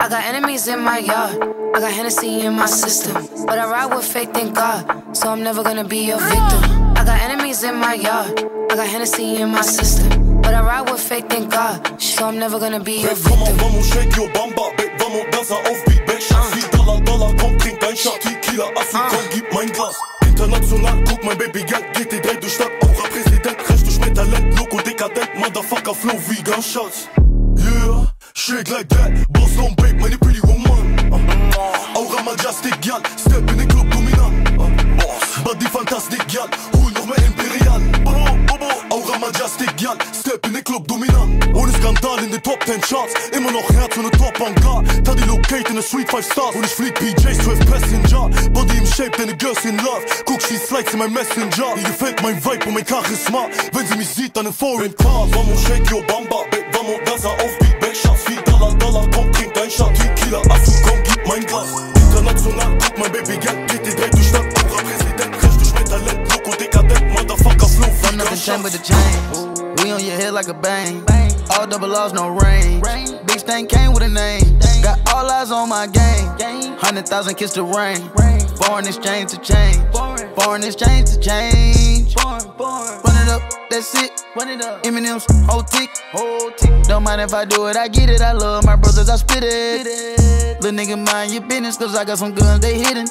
I got enemies in my yard. I got Hennessy in my system. But I ride with faith in God, so I'm never gonna be your victim. I got enemies in my yard. I got Hennessy in my system. But I ride with faith in God, so I'm never gonna be your victim. Babe, komm mal, vamos, shake your bamba. Babe, vamos, danza auf wie Becher. $4, komm, trink ein Shot Tequila. Asu, komm, gib mein Glas. International, guck mein Baby, Geld geht die durch Stadt. Eurer Präsident, recht durch mein Talent. Loco, dekadent, Motherfucker, Flow wie Gunshots. Yeah, shake like that. Boss don't break, meine pretty woman. Aura majestic, y'all. Step in the club, dominant. Body fantastic, y'all. Step in the club, dominant. Ohne Skandal in den Top 10 Charts. Immer noch Herz und ne Top-Hangar. Taddy locate in der Street 5 Stars. Und ich flieg PJs, 12 Passenger. Body im Shape, deine Girls in Love. Guck, sie Slides in mein Messenger. Ihr gefällt mein Vibe und mein Charisma. Wenn sie mich sieht, dann in Foreign Cars. Vamos, shake your bamba. Babe, vamos, danza auf wie Becher. $4, komm, trink ein Shot Tequila. Asu, komm, gib mein Glas. International, guck, mein Baby, Geld geht die durch Stadt. Eurer Präsident, recht durch mein Talent. Loco, dekadent, Motherfucker, Flow wie Gunshots. With the chain. We on your head like a bang. All double R's, no rain. Big Stain came with a name. Got all eyes on my game. 100,000 kiss the rain. Foreign exchange to change. Foreign exchange to change. Run it up, that's it. M&M's, whole tick. Don't mind if I do it, I get it. I love my brothers, I spit it. Little nigga, mind your business, 'cause I got some guns, they hidden.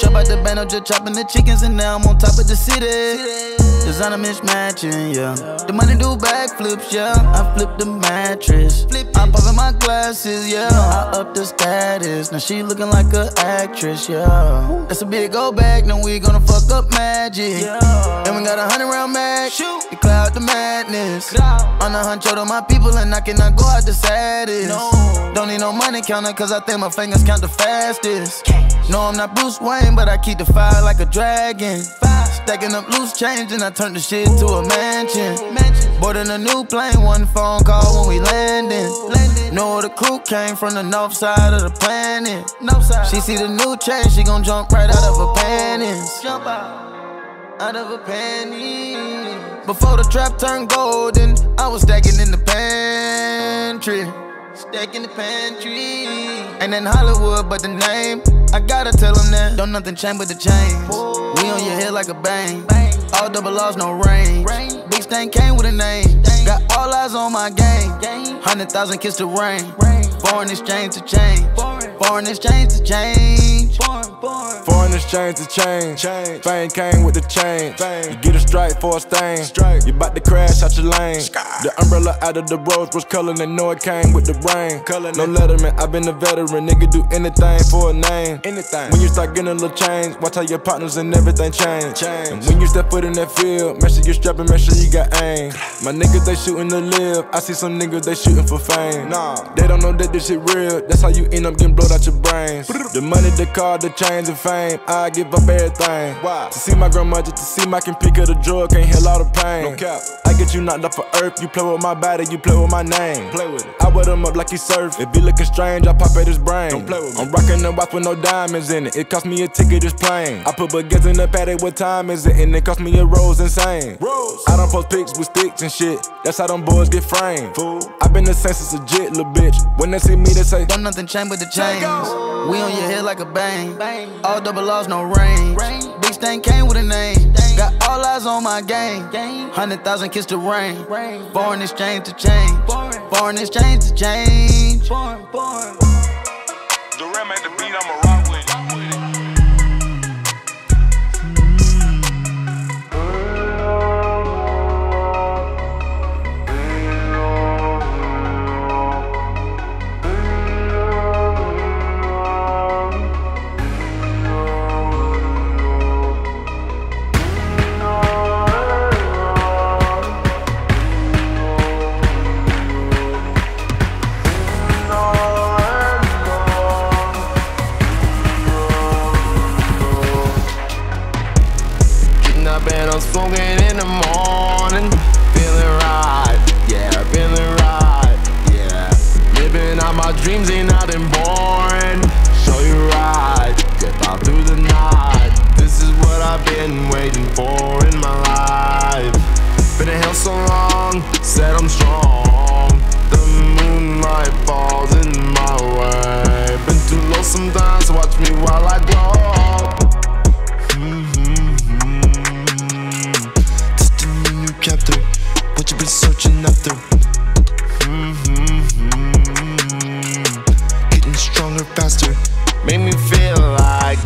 Chop out the band, I'm just chopping the chickens. And now I'm on top of the city. cause I'm mismatching, yeah. The money do backflips, yeah. I flip the mattress, I pop in my glasses, yeah. I up the status, now she looking like an actress, yeah. That's a big go back, now we gonna fuck up magic. And we got 100 round mag, the cloud the madness. On the hunt to my people and I cannot go out the saddest. Don't need no money counter cause I think my fingers count the fastest. No, I'm not Bruce Wayne, but I keep the fire like a dragon. Stacking up loose change and I turn the shit to a mansion. Boarding a new plane, one phone call when we landing. Know the crew came from the north side of the planet. She see the new change, she gon' jump right out of her panties. Out of her panties. Before the trap turned golden, I was stacking in the pantry. Stack in the pantry. And in Hollywood, but the name, I gotta tell them that. Don't nothing change but the chains. We on your head like a bang. All double R's, no range. Big Stain came with a name. Got all eyes on my game. 100,000 kiss to rain. Foreign exchange to change. Foreign exchange to change. Foreign exchange to change. Fame came with the change. You get a strike for a stain. You bout to crash out your lane. The umbrella out of the rose was colored and know it came with the rain. No letterman, I been a veteran. Nigga do anything for a name. When you start getting a little change, watch how your partners and everything change. And when you step foot in that field, make sure you're strapping, make sure you got aim. My niggas, they shooting to live. I see some niggas, they shooting for fame. They don't know that this shit real. That's how you end up getting blowed out your brains. The money, the car, the chains, and fame. I give up everything. To see my grandma, just to see my can pick up the drug, can't heal all the pain. I get you knocked off for earth. You play with my body, you play with my name. I wet him up like he surf. If he looking strange, I pop at his brain. I'm rocking the watch with no diamonds in it. It cost me a ticket, it's plain. I put baguettes in the paddock, what time is it? And it cost me a rose, insane. I don't post pics with sticks and shit. That's how them boys get framed. I been the same since a jit, little bitch. When they see me, they say, don't nothing change but the chains. We on your head like a bang. All double R's, no range. Big Stain came with a name. Got all eyes on my game. 100,000 kiss to rain. Foreign exchange to change. Foreign exchange to change. The rim at the beat, I'ma rock with it. I'm smoking in the morning, feeling right, yeah, feeling right, yeah. Living out my dreams ain't nothing boring. Show you right, get out through the night. This is what I've been waiting for in my life. Been in hell so long, said I'm strong. The moonlight falls in my way. Been too low sometimes, watch me while I go. What you been searching after? Getting stronger, faster. Make me feel like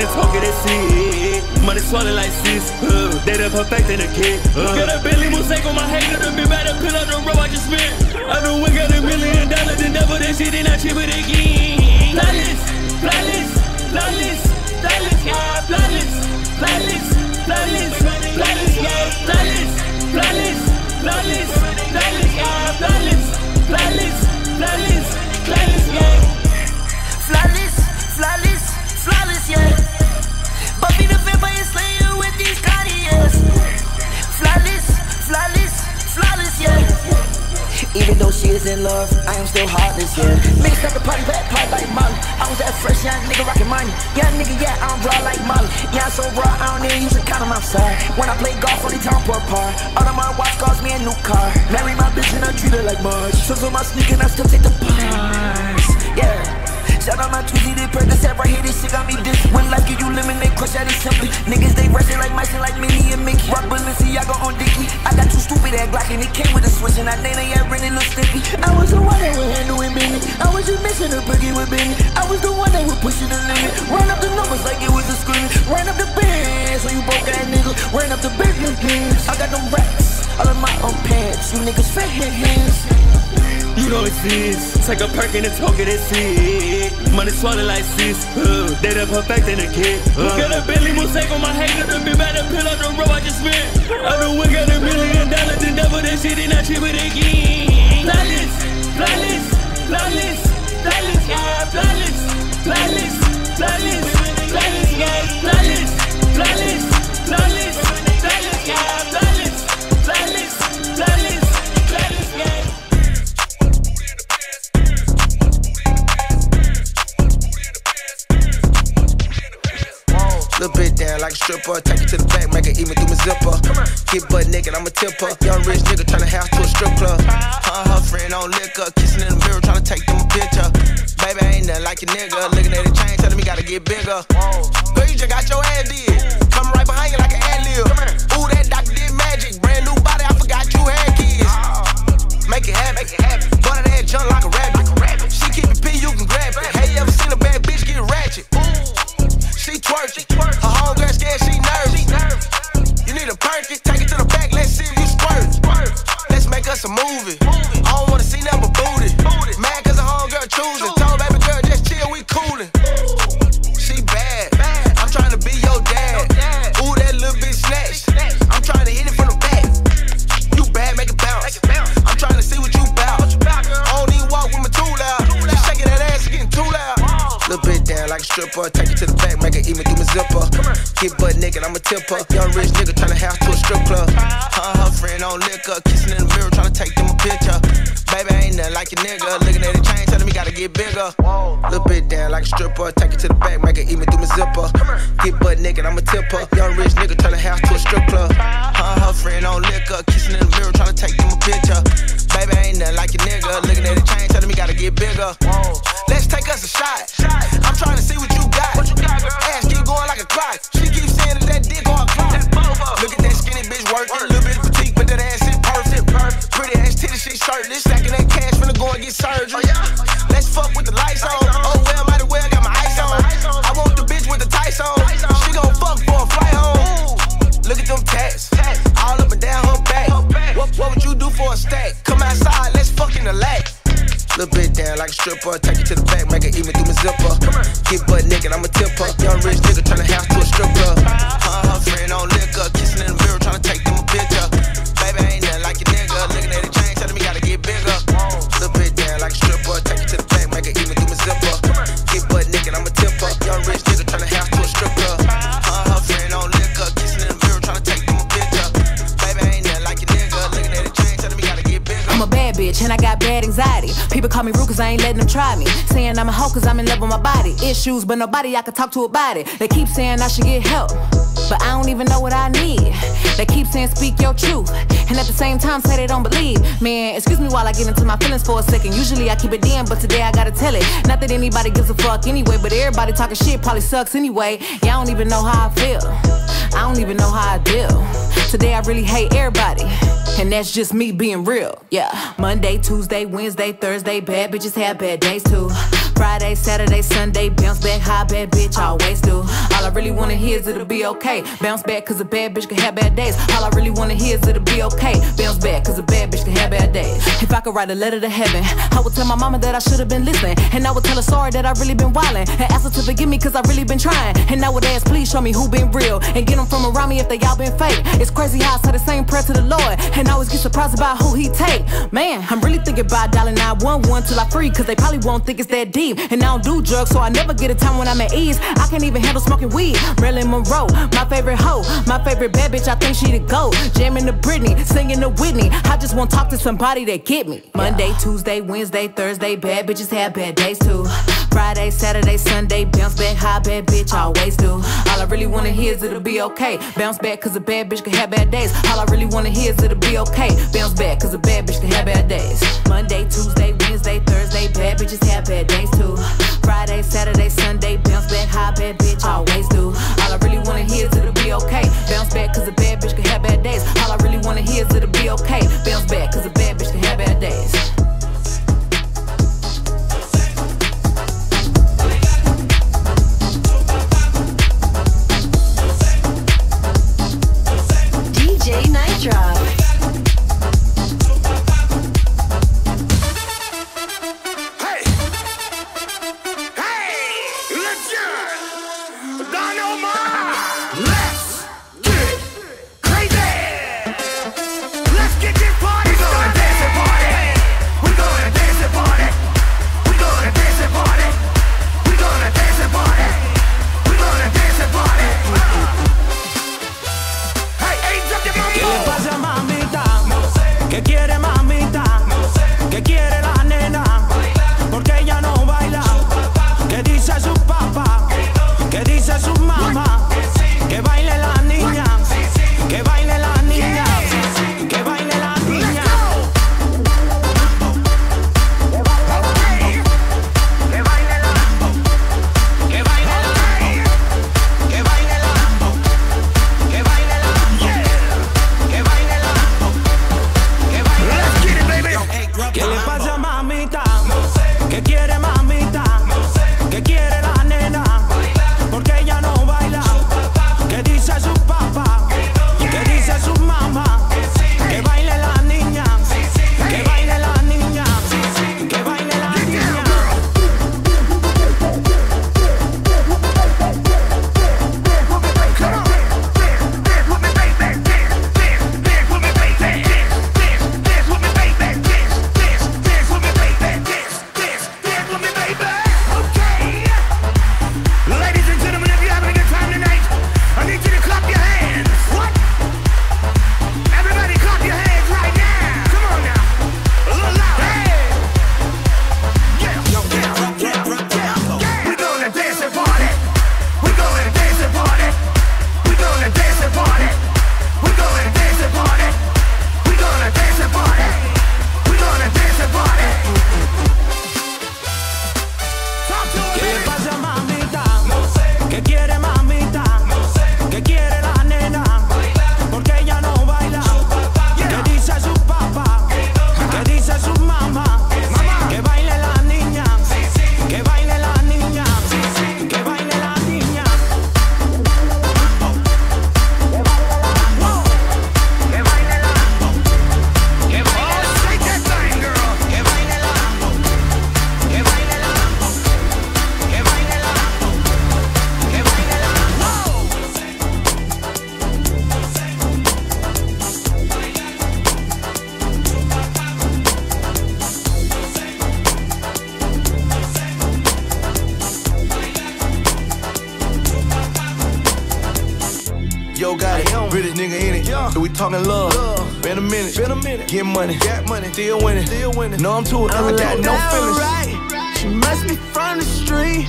in and talking that shit. Money swallowed like sis, they done perfected a kid. Got a Bentley mosaic on my hanger, the big bad pill on the road I just spent. I done went got $1 million and double that shit and I chip it again. Flawless, flawless, flawless, flawless, yeah, flawless, flawless, flawless, flawless, yeah, flawless, flawless, flawless, flawless, yeah, flawless, flawless, flawless, flawless, yeah, flawless, flawless, flawless, yeah. Buffy the vampire slayer with these Cartiers. Flawless, flawless, flawless, yeah. Even though she is in love, I am still heartless, yeah. Niggas at the party, bad party like Molly. I was that fresh young nigga rockin' money. Young nigga, yeah, I'm raw like Molly. Yeah, I'm so raw, I don't even use a condom outside. When I play golf, only time for a par. All of my watch cost me a new car. Marry my bitch and I treat her like Marge. Shows on my sneaker and I still take the pines, yeah. Shout out my Twizy, they practice that right here, this shit got me this. When like you, you eliminate, crush that is simply. Niggas, they rushing like Mike and like Minnie and Mickey. Rock Balenciaga on Dicky. I got too stupid at Glock and it came with a switch and I named it, yeah, Rennie look sticky. I was the one that was handling Benny. I was just missing a boogie with Benny. I was the one that was pushing the limit. Run up the numbers like it was a screaming. Ran up the band, so you broke that nigga. Ran up the business games. I got them racks, all of my own pants. You niggas fat hands. You know it's this. Take a perk and a talk of that shit. Money swallowed like sis, they done perfected a kid. Got a Bentley mosaic on my hanger, the big bad pill on the road I just spent. I done went got $1 million and double that shit and I chip it again. Flawless, flawless, flawless, flawless, yeah, flawless, flawless, flawless, flawless, yeah, flawless, flawless, flawless, flawless, yeah, flawless, flawless, flawless, flawless, yeah. Little bit down like a stripper, take it to the back, make it even through my zipper. Get butt naked, I'm a tipper. Young rich nigga tryna house to a strip club. Her and her friend on liquor, kissing in the mirror, tryna take them a picture. Baby, I ain't nothing like your nigga, looking at the chain, telling me gotta get bigger. Girl, you just got your ass did, coming right behind you like an ad-lib. Ooh, that doctor did magic, brand new body, I forgot you had kids. Make it happen, butter that junk like a rabbit. She keep it pee, you can grab it. Have you ever seen a bad bitch get ratchet? She twerking, her whole girl scared, she nervous. You need a perky, take it to the back, let's see if you squirt. Let's make us a movie. I don't wanna see nothing but booty. Mad cause her whole girl choosing. Told baby girl just chill, we coolin'. She bad, I'm tryna be your dad. Ooh, that little bitch snatched. I'm tryna hit it from the back. You bad, make it bounce. I'm tryna see what you bout. I don't even walk with my too loud. She shaking that ass, she getting too loud. Little bit down like a stripper, take it to the back, make it even through my zipper. Get butt naked, I'm a tipper. Young rich nigga tryna house to a strip club. Her and her friend on liquor, kissing in the mirror, tryna take them a picture. Baby, I ain't nothing like your nigga, looking at the chain, telling me gotta get bigger. Little bit down like a stripper, take it to the back, make it even through my zipper. Get butt naked, I'm a tipper. Young rich nigga tryna house to a strip club. Her and her friend on liquor, kissing in the mirror, tryna take them a picture. Baby, I ain't nothing like your nigga, looking at the chain, telling me gotta get bigger. Let's take us a shot. I'm tryna see what you got. Ass keep going like a clock. She keeps saying that dick on her clock. Look at that skinny bitch working. Little bit petite, but that ass is perfect. Pretty ass titties, she shirtless. Stacking that cash, finna go and get surgery. Let's fuck with the lights on. Oh well, might as well got my ice on. I want the bitch with the tights on. She gon' fuck for a flight home. Look at them tats, all up and down her back. What would you do for a stack? Come outside, let's fuck in the lake. Little bit down like a stripper, take it to the back, make it even through my zipper. Get butt naked, I'm a tipper. Young rich nigga tryna house to a stripper. Her friend on liquor, kissing in the mirror, tryna take them a picture. Baby, I ain't nothing like your nigga, looking at the chain, telling me gotta get bigger. Little bit down like a stripper, take it to the back, make it even through my zipper. Get butt naked, I'm a tipper. Young rich nigga tryna house to a stripper. Her friend on liquor, kissing in the mirror, tryna take them a picture. Baby, I ain't nothing like your nigga, looking at the chain, telling me gotta get bigger. I'm a bad bitch and I got bad anxiety. People call me rude cause I ain't letting them try me. Saying I'm a hoe cause I'm in love with my body. Issues but nobody I can talk to about it. They keep saying I should get help, but I don't even know what I need. They keep saying speak your truth, and at the same time say they don't believe. Man, excuse me while I get into my feelings for a second. Usually I keep it in, but today I gotta tell it. Not that anybody gives a fuck anyway, but everybody talking shit probably sucks anyway. Yeah, I don't even know how I feel, I don't even know how I deal. Today I really hate everybody, and that's just me being real. Yeah, Monday, Tuesday, Wednesday, Thursday, bad bitches have bad days too. Friday, Saturday, Sunday, bounce back high, bad bitch always do. All I really wanna hear is it'll be okay. Bounce back, cause a bad bitch can have bad days. All I really wanna hear is it'll be okay. Bounce back, cause a bad bitch can have bad days. If I could write a letter to heaven, I would tell my mama that I should've been listening. And I would tell her sorry that I really been wildin'. And ask her to forgive me cause I really been trying. And I would ask, please show me who been real. And get them from around me if they all been fake. It's crazy how I say the same prayer to the Lord. And I always get surprised about who he take. Man, I'm really thinking about dialing 911 till I free. Cause they probably won't think it's that deep. And I don't do drugs, so I never get a time when I'm at ease. I can't even handle smoking weed. Marilyn Monroe, my favorite hoe. My favorite bad bitch, I think she the GOAT. Jamming to Britney, singing to Whitney. I just wanna talk to somebody that get me. Monday, Tuesday, Wednesday, Thursday, bad bitches have bad days too. Friday, Saturday, Sunday, bounce back, high bad bitch, I always do. All I really wanna hear is it'll be okay. Bounce back, cause a bad bitch can have bad days. All I really wanna hear is it'll be okay. Bounce back, cause a bad bitch can have bad days. Monday, Tuesday, Wednesday, Thursday, bad bitches have bad days too. Friday, Saturday, Sunday, bounce back, high bad bitch, I always do. All I really wanna hear is it'll be okay. Bounce back, cause a bad bitch can have bad days. All I really wanna hear is it'll be okay. Bounce back, cause a bad bitch can have bad days. DJ Nightdrop. Talking love. Been a minute, get money, still winning. No, I'm to it. I got no feelings. Right. She must be from the street.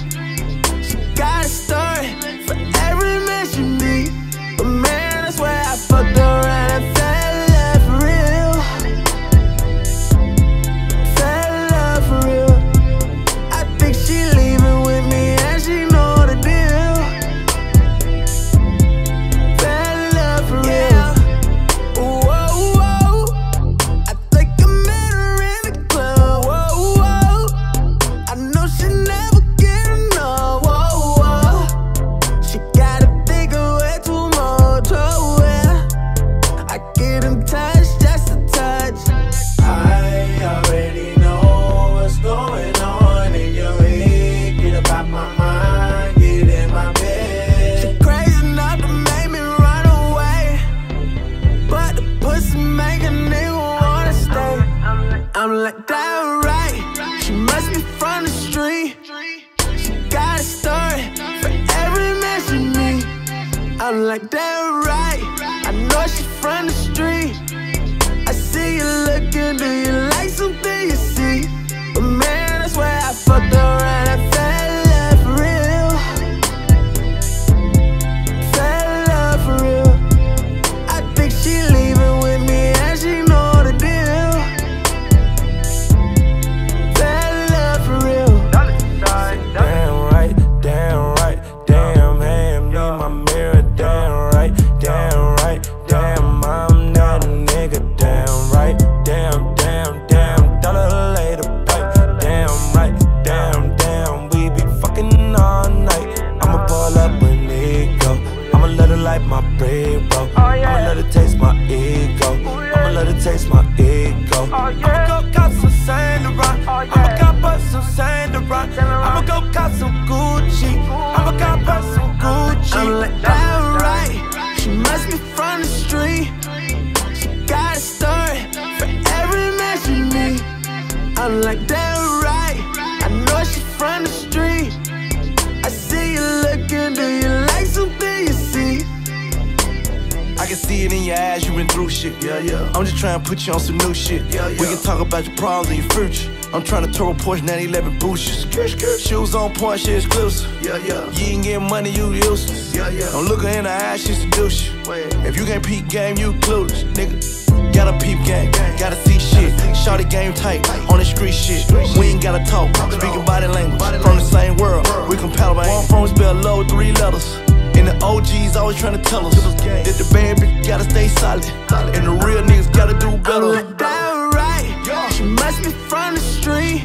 She got a story for every man she meet. But man, I swear I fucked around and fell in love for real. I think she leaving with me and she know the deal. Fell in love for real. She got like that, right? She must be from the street. She got a story for every man she meet. I'm like that, right? I know she from the street. I see you looking, do you like something you see? But man, I swear I fucked around, I fell in love for real. Fell in love for real. I think she leaving with me and she know the deal. Fell in love for real. Damn right, damn hand me my mirror. Damn right, damn I'm not a nigga. Damn right, damn dollar later. My bread, bro. Oh, yeah. I'ma let it taste my ego. Ooh, yeah. I'ma let it taste my ego. Oh, yeah. I'ma go cop some Saint Laurent. Oh, yeah. I'ma cop up some Saint Laurent. I'ma go cop some Gucci. I'ma cop up some Gucci. I'm like that, right? She must be from the street. She got a story for every man she meet. I'm like that, right? I know she from the street. I see you looking, do you like something you see? I can see it in your eyes, you been through shit. Yeah, yeah. I'm just trying to put you on some new shit. Yeah, yeah. We can talk about your problems and your future. I'm trying to tour a Porsche 911 Boosters. Shoes on point, shit exclusive. Yeah, yeah. You ain't getting money, you useless. Yeah, yeah. Don't look her in the eyes, she seduce you. If you can't peep game, you clueless, nigga. Got a peep game, gotta see shit. Shawty game tight, on the street shit. We ain't gotta talk, speaking body language. From the same world, we compatible. One phone spelled low with 3 letters. And the OGs always tryna tell us that the bad bitch gotta stay solid, and the real niggas gotta do better. I'm like that, right? She must be from the street.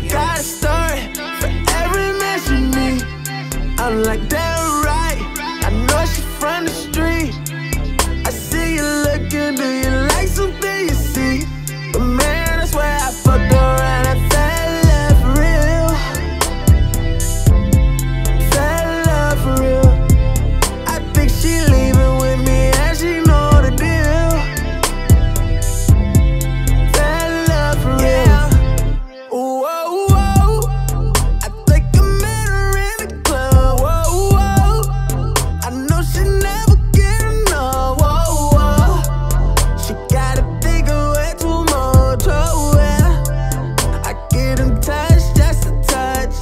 She got a story for every man she meet. I'm like that, right? I know she from the street. I see you looking, do you like something you see? But man, I swear I fucked around, I fell in love for real. Fell in love for real. She leaving with me and she know the deal. Fell in love for real. Ooh, whoa, whoa. I think I met her in the club. Whoa, whoa. I know she never get enough. Whoa, whoa. She got a bigger way too much. Oh, yeah. I get in touch, just a touch.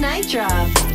Nightdrop.